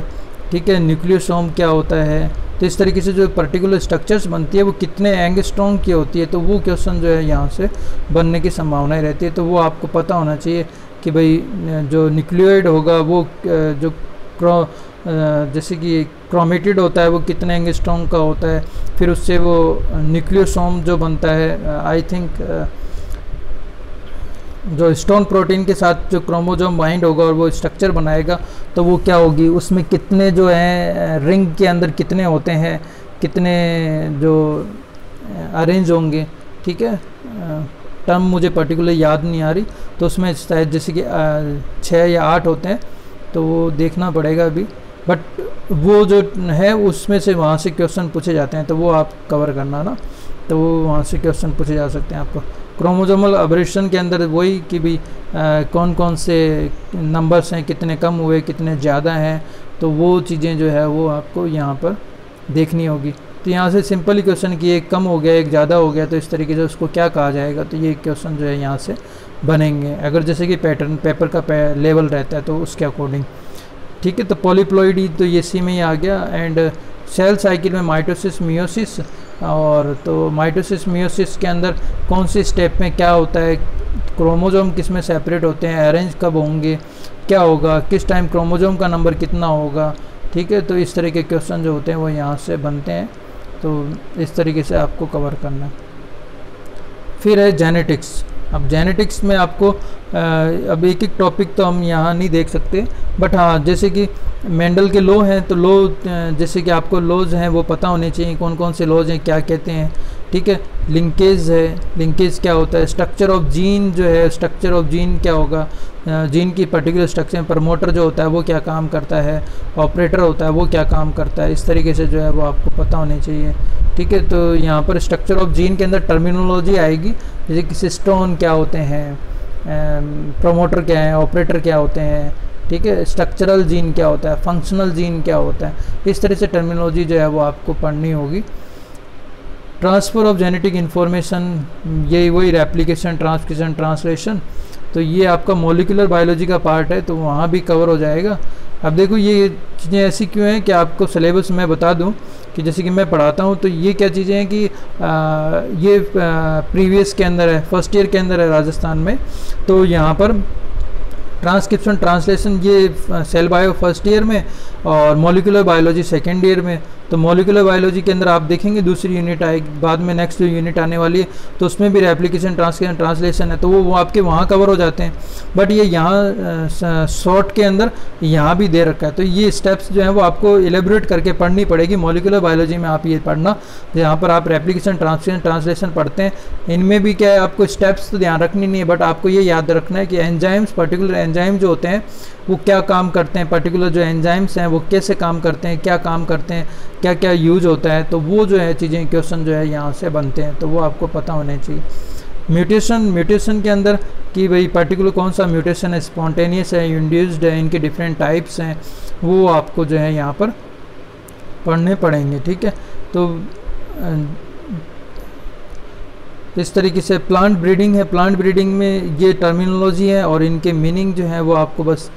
ठीक है, न्यूक्लियोसोम क्या होता है, तो इस तरीके से जो पर्टिकुलर स्ट्रक्चर्स बनती है वो कितने एंगस्ट्रॉम की होती है, तो वो क्वेश्चन जो है यहाँ से बनने की संभावनाएं रहती है, तो वो आपको पता होना चाहिए कि भाई जो न्यूक्लियोइड होगा वो जो जैसे कि क्रोमेटिड होता है वो कितने एंगस्ट्रॉम का होता है, फिर उससे वो न्यूक्लियोसोम जो बनता है, आई थिंक जो स्टोन प्रोटीन के साथ जो क्रोमोजोम बाइंड होगा और वो स्ट्रक्चर बनाएगा तो वो क्या होगी, उसमें कितने जो हैं रिंग के अंदर कितने होते हैं, कितने जो अरेंज होंगे। ठीक है, टर्म मुझे पर्टिकुलर याद नहीं आ रही, तो उसमें शायद जैसे कि 6 या 8 होते हैं, तो वो देखना पड़ेगा अभी, बट वो जो है उसमें से वहाँ से क्वेश्चन पूछे जाते हैं, तो वो आप कवर करना ना, तो वहाँ से क्वेश्चन पूछे जा सकते हैं आपको। क्रोमोजोमल अबरेशन के अंदर वही कि भी कौन कौन से नंबर्स हैं, कितने कम हुए कितने ज़्यादा हैं, तो वो चीज़ें जो है वो आपको यहाँ पर देखनी होगी। तो यहाँ से सिंपल ही क्वेश्चन कि एक कम हो गया एक ज़्यादा हो गया तो इस तरीके से उसको क्या कहा जाएगा, तो ये क्वेश्चन जो है यहाँ से बनेंगे, अगर जैसे कि पैटर्न पेपर का लेवल रहता है तो उसके अकॉर्डिंग। ठीक है, तो पॉलीप्लॉइडी तो ये सी में ही आ गया। एंड सेल साइकिल में माइटोसिस मियोसिस, और तो माइटोसिस मियोसिस के अंदर कौन सी स्टेप में क्या होता है, क्रोमोजोम किस में सेपरेट होते हैं, अरेंज कब होंगे, क्या होगा, किस टाइम क्रोमोजोम का नंबर कितना होगा। ठीक है, तो इस तरह के क्वेश्चन जो होते हैं वो यहाँ से बनते हैं, तो इस तरीके से आपको कवर करना है। फिर है जेनेटिक्स। अब जेनेटिक्स में आपको अब एक एक टॉपिक तो हम यहाँ नहीं देख सकते, बट हाँ जैसे कि मेंडल के लॉ हैं, तो लॉ जैसे कि आपको लॉज हैं वो पता होने चाहिए, कौन कौन से लॉज हैं, क्या कहते हैं। ठीक है, लिंकेज है, लिंकेज क्या होता है, स्ट्रक्चर ऑफ जीन जो है, स्ट्रक्चर ऑफ जीन क्या होगा, जीन की पर्टिकुलर स्ट्रक्चर, प्रमोटर जो होता है वो क्या काम करता है, ऑपरेटर होता है वो क्या काम करता है, इस तरीके से जो है वो आपको पता होने चाहिए। ठीक है, तो यहाँ पर स्ट्रक्चर ऑफ जीन के अंदर टर्मिनोलॉजी आएगी, जैसे कि सिस्टोन क्या होते हैं, प्रमोटर क्या है, ऑपरेटर क्या होते हैं। ठीक है, स्ट्रक्चरल जीन क्या होता है, फंक्शनल जीन क्या होता है, इस तरह से टर्मिनोलॉजी जो है वो आपको पढ़नी होगी। ट्रांसफ़र ऑफ जेनेटिक इन्फॉर्मेशन, ये वही रेप्लिकेशन, ट्रांसक्रिप्शन, ट्रांसलेशन, तो ये आपका मोलिकुलर बायोलॉजी का पार्ट है, तो वहाँ भी कवर हो जाएगा। अब देखो ये चीज़ें ऐसी क्यों हैं कि आपको सिलेबस मैं बता दूं कि जैसे कि मैं पढ़ाता हूं, तो ये क्या चीज़ें हैं कि ये प्रीवियस के अंदर है, फर्स्ट ईयर के अंदर है राजस्थान में, तो यहाँ पर ट्रांसक्रिप्शन ट्रांसलेशन ये सेल बायो फर्स्ट ईयर में और मॉलिक्यूलर बायोलॉजी सेकेंड ईयर में। तो मॉलिक्यूलर बायोलॉजी के अंदर आप देखेंगे दूसरी यूनिट आएगी बाद में, नेक्स्ट जो यूनिट आने वाली है तो उसमें भी रेप्लिकेशन ट्रांसलेशन ट्रांसलेशन है, तो वो आपके वहाँ कवर हो जाते हैं, बट ये यहाँ शॉर्ट के अंदर यहाँ भी दे रखा है। तो ये स्टेप्स जो हैं वो आपको एलेबोरेट करके पढ़नी पड़ेगी। मॉलिक्यूलर बायोलॉजी में आप ये पढ़ना, यहाँ पर आप रेप्लिकेशन ट्रांसलेशन ट्रांसलेशन पढ़ते हैं, इनमें भी क्या है आपको स्टेप्स तो ध्यान रखनी नहीं है, बट आपको ये याद रखना है कि एंजाइम्स, पर्टिकुलर एंजाइम जो होते हैं वो क्या काम करते हैं, पर्टिकुलर जो एंजाइम्स हैं वो कैसे काम करते हैं, क्या काम करते हैं, क्या क्या यूज होता है, तो वो जो है चीज़ें क्वेश्चन जो है यहाँ से बनते हैं, तो वो आपको पता होने चाहिए। म्यूटेशन, म्यूटेशन के अंदर कि भाई पर्टिकुलर कौन सा म्यूटेशन है, स्पॉन्टेनियस है, इंड्यूस्ड है, इनके डिफरेंट टाइप्स हैं, वो आपको जो है यहाँ पर पढ़ने पड़ेंगे। ठीक है, तो इस तरीके से प्लांट ब्रीडिंग है, प्लांट ब्रीडिंग में ये टर्मिनोलॉजी है और इनके मीनिंग जो है वो आपको बस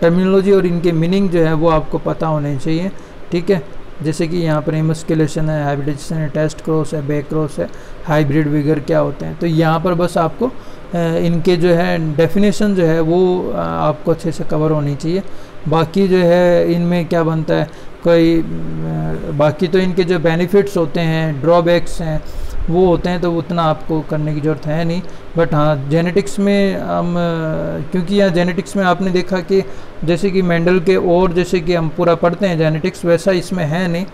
टर्मिनोलॉजी और इनके मीनिंग जो है वो आपको पता होने चाहिए। ठीक है, जैसे कि यहाँ पर इमस्कुलेशन है, हाइब्रिडाइजेशन है, टेस्ट क्रॉस है, बैक क्रॉस है, हाइब्रिड विगर क्या होते हैं, तो यहाँ पर बस आपको इनके जो है डेफिनेशन जो है वो आपको अच्छे से कवर होनी चाहिए। बाकी जो है इनमें क्या बनता है कोई, बाकी तो इनके जो बेनिफिट्स होते हैं, ड्रॉबैक्स हैं वो होते हैं, तो उतना आपको करने की ज़रूरत है नहीं, बट हाँ जेनेटिक्स में हम क्योंकि यहाँ जेनेटिक्स में आपने देखा कि जैसे कि मेंडल के और जैसे कि हम पूरा पढ़ते हैं जेनेटिक्स, वैसा इसमें है नहीं,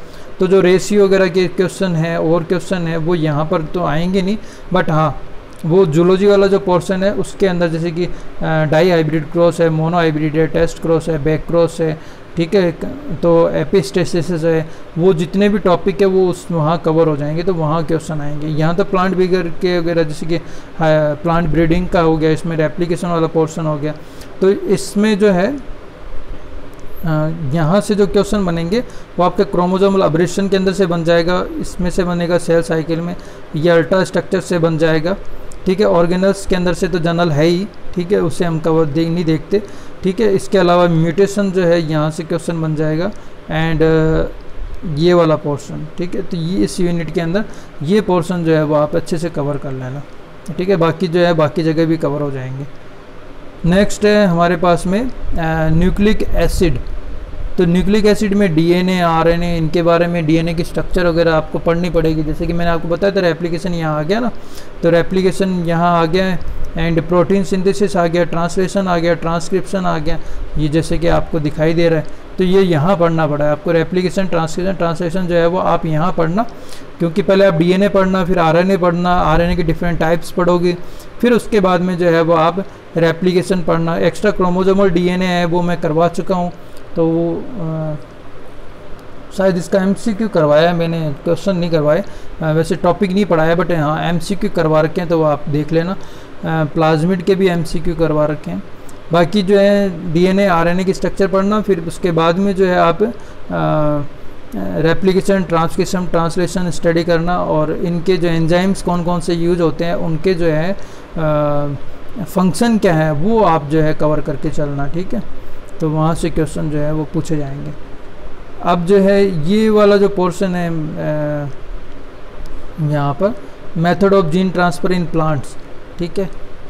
तो जो रेशियो वगैरह के क्वेश्चन हैं और क्वेश्चन है वो यहाँ पर तो आएंगे नहीं, बट हाँ वो जूलॉजी वाला जो पोर्शन है उसके अंदर जैसे कि डाई हाइब्रिड क्रॉस है, मोनो हाइब्रिड है, टेस्ट क्रॉस है, बैक क्रॉस है। ठीक है, तो एपिस्टेसिस है, वो जितने भी टॉपिक है वो उस वहाँ कवर हो जाएंगे, तो वहाँ क्वेश्चन आएंगे। यहाँ तो प्लांट बिगर के वगैरह जैसे कि प्लांट ब्रीडिंग का हो गया, इसमें रेप्लिकेशन वाला पोर्शन हो गया, तो इसमें जो है यहाँ से जो क्वेश्चन बनेंगे वो आपके क्रोमोसोमल एब्रेशन के अंदर से बन जाएगा, इसमें से बनेगा सेल साइकिल में, या अल्ट्रा स्ट्रक्चर से बन जाएगा। ठीक है, ऑर्गेनल्स के अंदर से तो जनरल है ही, ठीक है, उसे हम कवर नहीं देखते। ठीक है, इसके अलावा म्यूटेशन जो है यहाँ से क्वेश्चन बन जाएगा, एंड ये वाला पोर्शन। ठीक है, तो ये इस यूनिट के अंदर ये पोर्शन जो है वो आप अच्छे से कवर कर लेना। ठीक है, बाकी जो है बाकी जगह भी कवर हो जाएंगे। नेक्स्ट है हमारे पास में न्यूक्लिक एसिड। तो न्यूक्लिक एसिड में डीएनए, आरएनए, इनके बारे में डीएनए की स्ट्रक्चर वगैरह आपको पढ़नी पड़ेगी। जैसे कि मैंने आपको बताया था रेप्लिकेशन यहाँ आ गया ना, तो रेप्लिकेशन यहाँ आ गया है, एंड प्रोटीन सिंथेसिस आ गया, ट्रांसलेशन आ गया, ट्रांसक्रिप्शन आ गया, ये जैसे कि आपको दिखाई दे रहा है, तो ये यहाँ पढ़ना पड़ा है आपको। रेप्लिकेशन, ट्रांसक्रिप्शन, ट्रांसलेशन जो है वो आप यहाँ पढ़ना, क्योंकि पहले आप डीएनए पढ़ना, फिर आरएनए पढ़ना, आरएनए के डिफरेंट टाइप्स पढ़ोगे, फिर उसके बाद में जो है वो आप रेप्लिकेशन पढ़ना। एक्स्ट्रा क्रोमोसोमल डीएनए है वो मैं करवा चुका हूँ, तो शायद इसका एमसीक्यू करवाया मैंने, क्वेश्चन नहीं करवाए, वैसे टॉपिक नहीं पढ़ाया, बट हाँ एमसीक्यू करवा रखे हैं तो वो आप देख लेना। प्लाज्मिड के भी एमसीक्यू करवा रखे हैं। बाकी जो है डीएनए, आरएनए की स्ट्रक्चर पढ़ना, फिर उसके बाद में जो है आप रेप्लिकेशन, ट्रांसक्रिप्शन, ट्रांसलेशन स्टडी करना, और इनके जो एंजाइम्स कौन कौन से यूज होते हैं उनके जो है फंक्शन क्या है वो आप जो है कवर करके चलना, ठीक है। तो वहाँ से क्वेश्चन जो है वो पूछे जाएंगे। अब जो है ये वाला जो पोर्शन है यहाँ पर method of gene transfer in plants, ठीक है,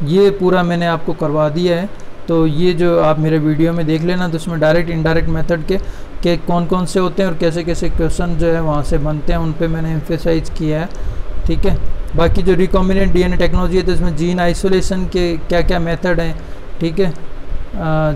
ये पूरा मैंने आपको करवा दिया है। तो ये जो आप मेरे वीडियो में देख लेना, तो उसमें डायरेक्ट इनडायरेक्ट मेथड के कौन कौन से होते हैं और कैसे कैसे क्वेश्चन जो है वहाँ से बनते हैं, उन पे मैंने एम्फेसाइज किया है, ठीक है। बाकी जो रिकॉम्बिनेंट डीएनए टेक्नोलॉजी है, तो इसमें जीन आइसोलेशन के क्या क्या मेथड हैं, ठीक है,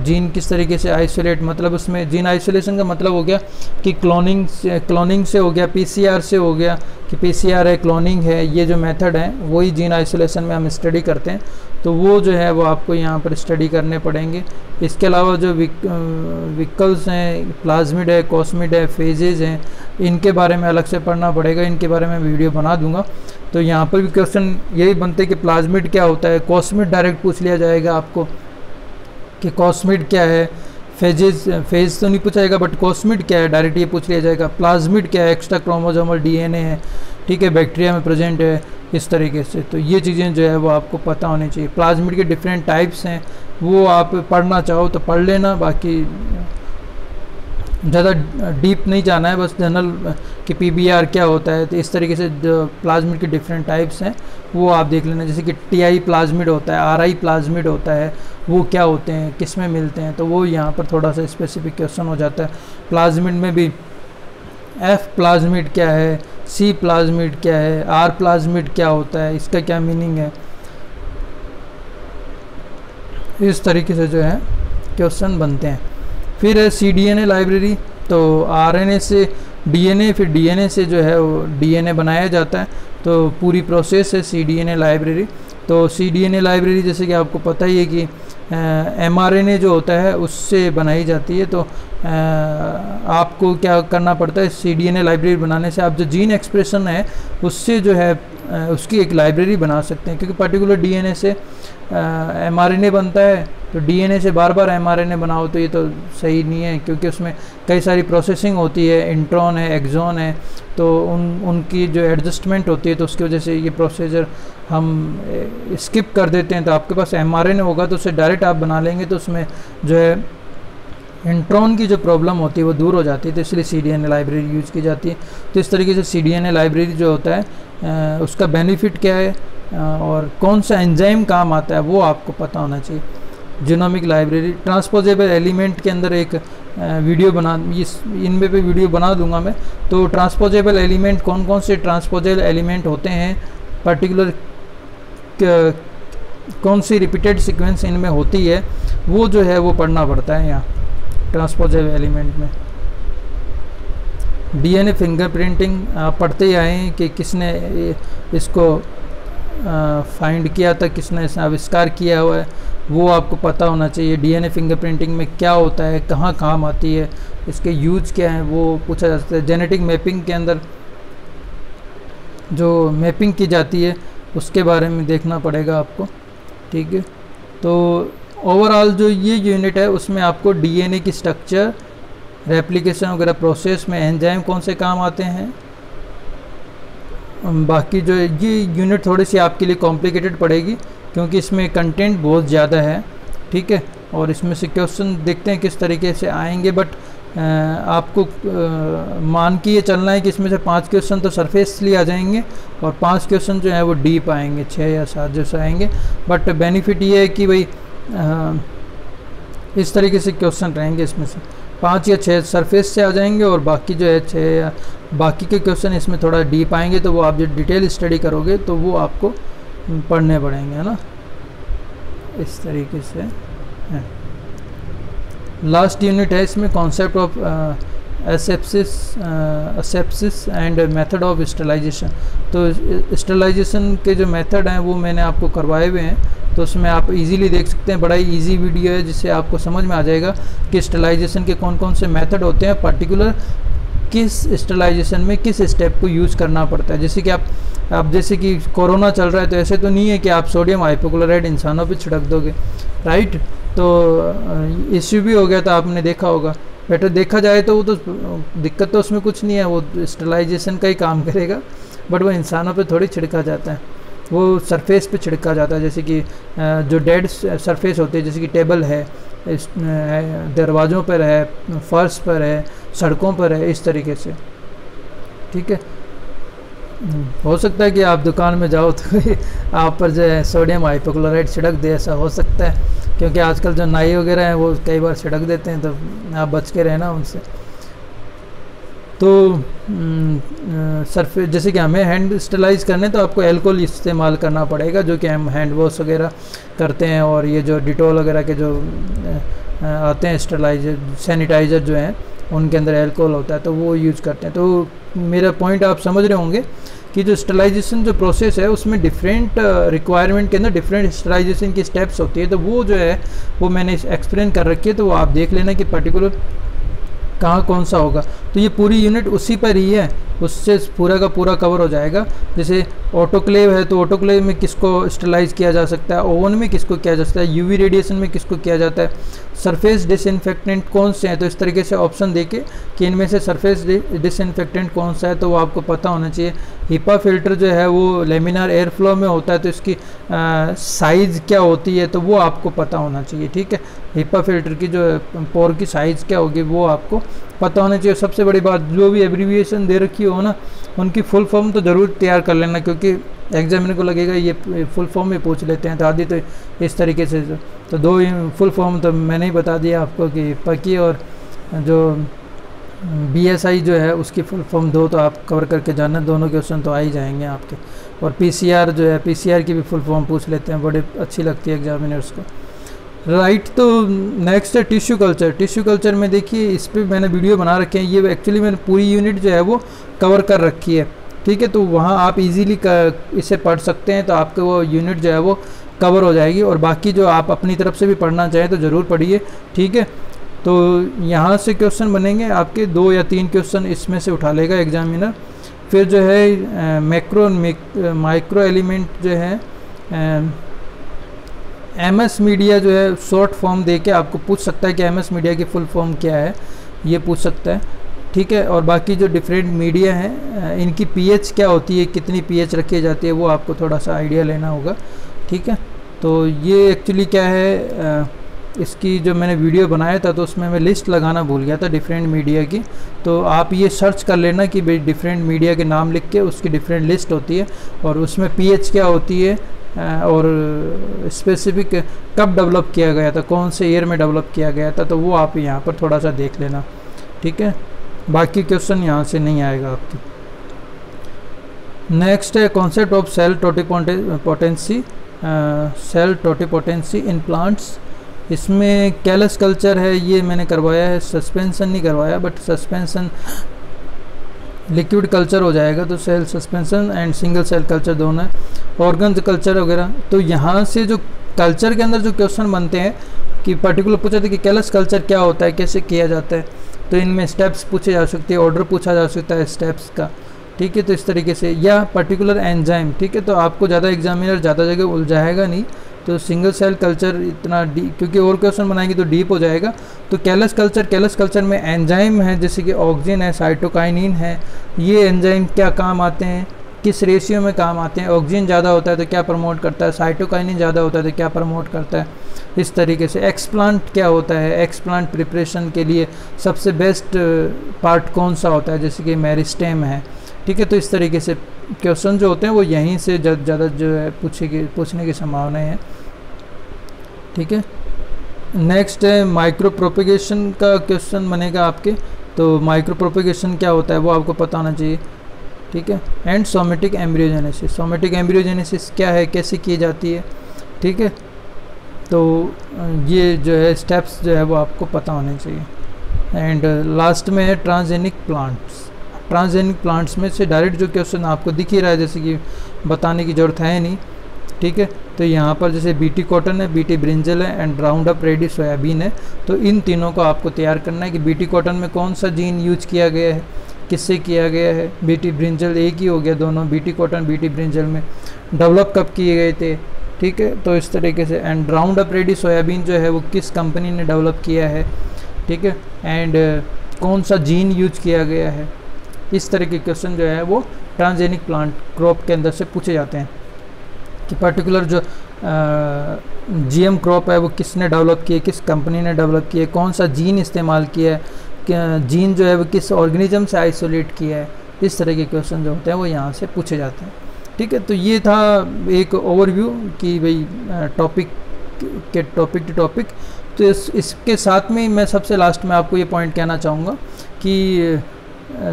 जीन किस तरीके से आइसोलेट, मतलब उसमें जीन आइसोलेशन का मतलब हो गया कि क्लोनिंग से हो गया, पीसीआर से हो गया कि पीसीआर है, क्लोनिंग है, ये जो मेथड है वही जीन आइसोलेशन में हम स्टडी करते हैं। तो वो जो है वो आपको यहाँ पर स्टडी करने पड़ेंगे। इसके अलावा जो विकल्स हैं, प्लाज्मिड है, कॉस्मिड है, फेजेज हैं, इनके बारे में अलग से पढ़ना पड़ेगा, इनके बारे में वीडियो बना दूंगा। तो यहाँ पर भी क्वेश्चन यही बनते हैं कि प्लाज्मिड क्या होता है, कॉस्मिड डायरेक्ट पूछ लिया जाएगा आपको कि कॉस्मिड क्या है, फेज तो नहीं पूछा जाएगा बट कॉस्मिड क्या है डायरेक्ट ये पूछ लिया जाएगा, प्लाज्मिड क्या है, एक्स्ट्रा क्रोमोसोमल डीएनए है, ठीक है, बैक्टीरिया में प्रेजेंट है, इस तरीके से। तो ये चीज़ें जो है वो आपको पता होनी चाहिए। प्लाज्मिड के डिफरेंट टाइप्स हैं, वो आप पढ़ना चाहो तो पढ़ लेना, बाकी ज़्यादा डीप नहीं जाना है, बस जनरल कि पीबीआर क्या होता है, तो इस तरीके से जो प्लाज्मिड के डिफरेंट टाइप्स हैं वो आप देख लेना, जैसे कि टीआई प्लाज्मिड होता है, आरआई प्लाज्मिड होता है, वो क्या होते हैं, किस में मिलते हैं, तो वो यहाँ पर थोड़ा सा स्पेसिफिक क्वेश्चन हो जाता है। प्लाज्मिड में भी एफ प्लाज्मिड क्या है, सी प्लाज्मिड क्या है, आर प्लाज्मिड क्या होता है, इसका क्या मीनिंग है, इस तरीके से जो है क्वेश्चन बनते हैं। फिर है सीडीएनए लाइब्रेरी, तो आरएनए से डीएनए, फिर डीएनए से जो है वो डीएनए बनाया जाता है, तो पूरी प्रोसेस है सीडीएनए लाइब्रेरी। तो सीडीएनए लाइब्रेरी जैसे कि आपको पता ही है कि एमआरएनए जो होता है उससे बनाई जाती है। तो आपको क्या करना पड़ता है, सीडीएनए लाइब्रेरी बनाने से आप जो जीन एक्सप्रेशन है उससे जो है उसकी एक लाइब्रेरी बना सकते हैं, क्योंकि पर्टिकुलर डीएनए से एमआरएनए बनता है, तो डीएनए से बार बार एमआरएनए बनाओ तो ये तो सही नहीं है, क्योंकि उसमें कई सारी प्रोसेसिंग होती है, इंट्रॉन है, एक्सॉन है, तो उनकी जो एडजस्टमेंट होती है, तो उसकी वजह से ये प्रोसीजर हम स्किप कर देते हैं। तो आपके पास एमआरएनए होगा तो उसे डायरेक्ट आप बना लेंगे, तो उसमें जो है इंट्रॉन की जो प्रॉब्लम होती है वो दूर हो जाती है, तो इसलिए सीडीएनए लाइब्रेरी यूज़ की जाती है। तो इस तरीके से सीडीएनए लाइब्रेरी जो होता है उसका बेनिफिट क्या है और कौन सा एंजाइम काम आता है वो आपको पता होना चाहिए। जीनोमिक लाइब्रेरी, ट्रांसपोजेबल एलिमेंट के अंदर एक वीडियो बना, इनमें पे वीडियो बना दूंगा मैं। तो ट्रांसपोजेबल एलिमेंट, कौन कौन से ट्रांसपोजेबल एलिमेंट होते हैं, पर्टिकुलर कौन सी रिपीटेड सीक्वेंस इनमें होती है, वो जो है वो पढ़ना पड़ता है यहाँ ट्रांसपोजेबल एलिमेंट में। डीएनए फिंगरप्रिंटिंग पढ़ते ही आए हैं कि किसने इसको फाइंड किया था, किसने इसका आविष्कार किया हुआ है, वो आपको पता होना चाहिए। डीएनए फिंगरप्रिंटिंग में क्या होता है, कहाँ काम आती है, इसके यूज क्या हैं, वो पूछा जा सकता है। जेनेटिक मैपिंग के अंदर जो मैपिंग की जाती है उसके बारे में देखना पड़ेगा आपको, ठीक है। तो ओवरऑल जो ये यूनिट है उसमें आपको डीएनए की स्ट्रक्चर, रेप्लिकेशन वगैरह प्रोसेस में एंजाइम कौन से काम आते हैं, बाकी जो ये यूनिट थोड़ी सी आपके लिए कॉम्प्लिकेटेड पड़ेगी क्योंकि इसमें कंटेंट बहुत ज़्यादा है, ठीक है, और इसमें से क्वेश्चन देखते हैं किस तरीके से आएंगे। बट आपको मान के ये चलना है कि इसमें से 5 क्वेश्चन तो सरफेसली आ जाएंगे और 5 क्वेश्चन जो है वो डीप आएंगे, 6 या 7 जैसे आएंगे। बट बेनिफिट ये है कि भाई इस तरीके से क्वेश्चन रहेंगे, इसमें से 5 या 6 सरफेस से आ जाएंगे और बाकी जो है 6 बाकी के क्वेश्चन इसमें थोड़ा डीप आएंगे, तो वो आप जो डिटेल स्टडी करोगे तो वो आपको पढ़ने पड़ेंगे, है ना, इस तरीके से है। लास्ट यूनिट है, इसमें concept of asepsis and method of sterilization. तो स्टरलाइजेशन के जो मेथड हैं वो मैंने आपको करवाए हुए हैं, तो उसमें आप इजीली देख सकते हैं, बड़ा ही ईजी वीडियो है जिससे आपको समझ में आ जाएगा कि स्टरलाइजेशन के कौन कौन से मेथड होते हैं, पर्टिकुलर किस स्टरलाइजेशन में किस स्टेप को यूज़ करना पड़ता है। जैसे कि आप जैसे कि कोरोना चल रहा है, तो ऐसे तो नहीं है कि आप सोडियम हाइपोक्लोराइड इंसानों पर छिड़क दोगे, राइट। तो इश्यू भी हो गया था, आपने देखा होगा, बेटर देखा जाए तो वो तो दिक्कत तो उसमें कुछ नहीं है, वो स्टरलाइजेशन का ही काम करेगा, बट वो इंसानों पे थोड़ी छिड़का जाता है। वो सरफेस पे छिड़का जाता है, जैसे कि जो डेड सरफेस होते हैं, जैसे कि टेबल है, दरवाज़ों पर है, फर्श पर है, सड़कों पर है, इस तरीके से। ठीक है, हो सकता है कि आप दुकान में जाओ तो आप पर जो है सोडियम हाइपोक्लोराइड छिड़क दे, ऐसा हो सकता है, क्योंकि आजकल जो नाई वगैरह हैं वो कई बार छिड़क देते हैं, तो आप बच के रहना उनसे। तो सरफेस, जैसे कि हमें हैंड स्टेलाइज करने तो आपको एल्कोहल इस्तेमाल करना पड़ेगा, जो कि हम हैंड वॉश वगैरह करते हैं, और ये जो डिटॉल वगैरह के जो आते हैं स्टेलाइजर, सैनिटाइज़र जो हैं, उनके अंदर एल्कोहल होता है, तो वो यूज़ करते हैं। तो मेरा पॉइंट आप समझ रहे होंगे कि जो स्टेलाइजेशन जो प्रोसेस है उसमें डिफरेंट रिक्वायरमेंट के अंदर डिफरेंट स्टेलाइजेशन की स्टेप्स होती है, तो वो जो है वो मैंने एक्सप्लेन कर रखी है, तो वो आप देख लेना कि पर्टिकुलर कहाँ कौन सा होगा। तो ये पूरी यूनिट उसी पर ही है, उससे पूरा का पूरा कवर हो जाएगा। जैसे ऑटोक्लेव है, तो ऑटोक्लेव में किसको स्टेलाइज किया जा सकता है, ओवन में किसको किया जा सकता है, यूवी रेडिएशन में किसको किया जाता है, सरफेस डिसइंफेक्टेंट कौन से हैं, तो इस तरीके से ऑप्शन देके कि इनमें से सरफेस डिसइंफेक्टेंट कौन सा है, तो वो आपको पता होना चाहिए। हिपा फिल्टर जो है वो लेमिनार एयर फ्लो में होता है, तो इसकी साइज़ क्या होती है, तो वो आपको पता होना चाहिए। ठीक है, हिपा फिल्टर की जो पोर की साइज़ क्या होगी वो आपको पता होना चाहिए। सबसे बड़ी बात, जो भी एब्रीविएशन दे रखी हो ना, उनकी फुल फॉर्म तो ज़रूर तैयार कर लेना, क्योंकि एग्जामिनर को लगेगा ये फुल फॉर्म में पूछ लेते हैं, तो आदि तो इस तरीके से। तो दो फुल फॉर्म तो मैंने ही बता दिया आपको कि पकी, और जो बीएसआई जो है उसकी फुल फॉर्म दो, तो आप कवर करके जाना, दोनों क्वेश्चन तो आ ही जाएंगे आपके। और पीसीआर जो है, पीसीआर की भी फुल फॉर्म पूछ लेते हैं, बड़ी अच्छी लगती है एग्जामिनर्स को। राइट, तो नेक्स्ट है टिश्यू कल्चर। टिश्यू कल्चर में देखिए, इस पर मैंने वीडियो बना रखे हैं, ये एक्चुअली मैंने पूरी यूनिट जो है वो कवर कर रखी है। ठीक है, तो वहाँ आप इजीली इसे पढ़ सकते हैं, तो आपके वो यूनिट जो है वो कवर हो जाएगी, और बाकी जो आप अपनी तरफ से भी पढ़ना चाहें तो ज़रूर पढ़िए। ठीक है, तो यहाँ से क्वेश्चन बनेंगे आपके, 2 या 3 क्वेश्चन इसमें से उठा लेगा एग्जामिनर। फिर जो है माइक्रो एलिमेंट जो है, एमएस मीडिया जो है शॉर्ट फॉर्म देके आपको पूछ सकता है कि एमएस मीडिया की फुल फॉर्म क्या है, ये पूछ सकता है। ठीक है, और बाकी जो डिफरेंट मीडिया हैं इनकी पीएच क्या होती है, कितनी पीएच रखी जाती है, वो आपको थोड़ा सा आइडिया लेना होगा। ठीक है, तो ये एक्चुअली क्या है, इसकी जो मैंने वीडियो बनाया था तो उसमें मैं लिस्ट लगाना भूल गया था डिफरेंट मीडिया की, तो आप ये सर्च कर लेना कि भाई डिफरेंट मीडिया के नाम लिख के उसकी डिफरेंट लिस्ट होती है, और उसमें पीएच क्या होती है, और स्पेसिफिक कब डेवलप किया गया था, कौन से ईयर में डेवलप किया गया था, तो वो आप यहाँ पर थोड़ा सा देख लेना। ठीक है, बाकी क्वेश्चन यहाँ से नहीं आएगा आपकी। नेक्स्ट है concept of cell totipotency, cell totipotency in plants. इसमें कैलस कल्चर है, ये मैंने करवाया है, सस्पेंशन नहीं करवाया, बट सस्पेंशन लिक्विड कल्चर हो जाएगा, तो cell suspension and single cell culture दोनों है। ऑर्गन कल्चर वगैरह, तो यहाँ से जो कल्चर के अंदर जो क्वेश्चन बनते हैं कि पर्टिकुलर पूछा था कि कैलस कल्चर क्या होता है, कैसे किया जाता है, तो इनमें स्टेप्स पूछे जा सकते हैं, ऑर्डर पूछा जा सकता है स्टेप्स का। ठीक है, तो इस तरीके से, या पर्टिकुलर एंजाइम। ठीक है, तो आपको ज़्यादा एग्जामिनर ज़्यादा जगह उलझाएगा नहीं, तो सिंगल सेल कल्चर इतना क्योंकि और क्वेश्चन बनाएंगे तो डीप हो जाएगा। तो कैलस कल्चर में एंजाइम है, जैसे कि ऑक्सिन है, साइटोकाइनिन है, ये एंजाइम क्या काम आते हैं, किस रेशियो में काम आते हैं। ऑक्सिन ज़्यादा होता है तो क्या प्रमोट करता है, साइटोकाइनिन ज़्यादा होता है तो क्या प्रमोट करता है, इस तरीके से। एक्सप्लांट क्या होता है, एक्सप्लांट प्रिपरेशन के लिए सबसे बेस्ट पार्ट कौन सा होता है, जैसे कि मेरिस्टेम है। ठीक है, तो इस तरीके से क्वेश्चन जो होते हैं वो यहीं से ज़्यादा जो है पूछने की संभावनाएं हैं। ठीक है, नेक्स्ट है माइक्रो प्रोपेगेशन का क्वेश्चन बनेगा आपके, तो माइक्रो प्रोपेगेशन क्या होता है वो आपको पता होना चाहिए। ठीक है, and somatic embryogenesis, somatic embryogenesis क्या है, कैसे की जाती है। ठीक है, तो ये जो है स्टेप्स जो है वो आपको पता होने चाहिए। एंड लास्ट में है ट्रांसजेनिक प्लांट्स। ट्रांसजेनिक प्लांट्स में से डायरेक्ट जो क्वेश्चन आपको दिख ही रहा है, जैसे कि बताने की ज़रूरत है नहीं। ठीक है, तो यहाँ पर जैसे बीटी कॉटन है, बीटी ब्रिंजल है, and Roundup Ready soybean है, तो इन तीनों को आपको तैयार करना है कि बीटी कॉटन में कौन सा जीन यूज किया गया है, किससे किया गया है। बीटी ब्रिंजल एक ही हो गया, दोनों बीटी कॉटन बीटी ब्रिंजल में डेवलप कब किए गए थे। ठीक है, तो इस तरीके से। And Roundup Ready soybean जो है वो किस कंपनी ने डेवलप किया है। ठीक है, एंड कौन सा जीन यूज किया गया है। इस तरह के क्वेश्चन जो है वो ट्रांसजेनिक प्लांट क्रॉप के अंदर से पूछे जाते हैं। कि पर्टिकुलर जो जीएम क्रॉप है वो किसने डेवलप किए, किस कंपनी ने डेवलप किए, कौन सा जीन इस्तेमाल किया है, जीन जो है वो किस ऑर्गेनिज्म से आइसोलेट किया है, इस तरह के क्वेश्चन जो होते हैं वो यहाँ से पूछे जाते हैं। ठीक है, तो ये था एक ओवरव्यू कि भाई टॉपिक टू टॉपिक। तो इसके साथ में मैं सबसे लास्ट में आपको ये पॉइंट कहना चाहूँगा कि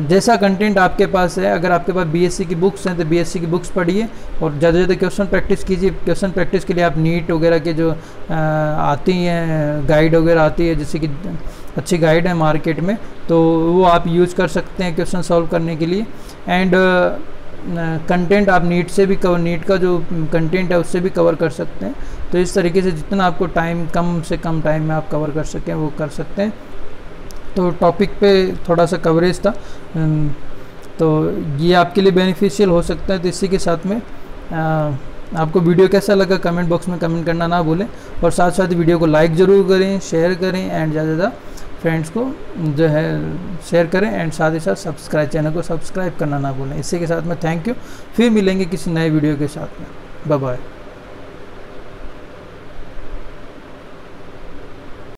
जैसा कंटेंट आपके पास है, अगर आपके पास बीएससी की बुक्स हैं तो बीएससी की बुक्स पढ़िए और ज़्यादा से ज़्यादा क्वेश्चन प्रैक्टिस कीजिए। क्वेश्चन प्रैक्टिस के लिए आप नीट वगैरह के जो आती हैं गाइड वगैरह आती है, जैसे कि अच्छी गाइड है मार्केट में, तो वो आप यूज़ कर सकते हैं क्वेश्चन सॉल्व करने के लिए। एंड कंटेंट आप नीट से भी कवर, नीट का जो कंटेंट है उससे भी कवर कर सकते हैं। तो इस तरीके से जितना आपको टाइम, कम से कम टाइम में आप कवर कर सकें वो कर सकते हैं। तो टॉपिक पे थोड़ा सा कवरेज था, तो ये आपके लिए बेनिफिशियल हो सकता है। तो इसी के साथ में आपको वीडियो कैसा लगा कमेंट बॉक्स में कमेंट करना ना भूलें, और साथ साथ वीडियो को लाइक ज़रूर करें, शेयर करें एंड ज़्यादा से ज़्यादा फ्रेंड्स को जो है शेयर करें, एंड साथ ही साथ सब्सक्राइब, चैनल को सब्सक्राइब करना ना भूलें। इसी के साथ में थैंक यू, फिर मिलेंगे किसी नए वीडियो के साथ में। Bye bye.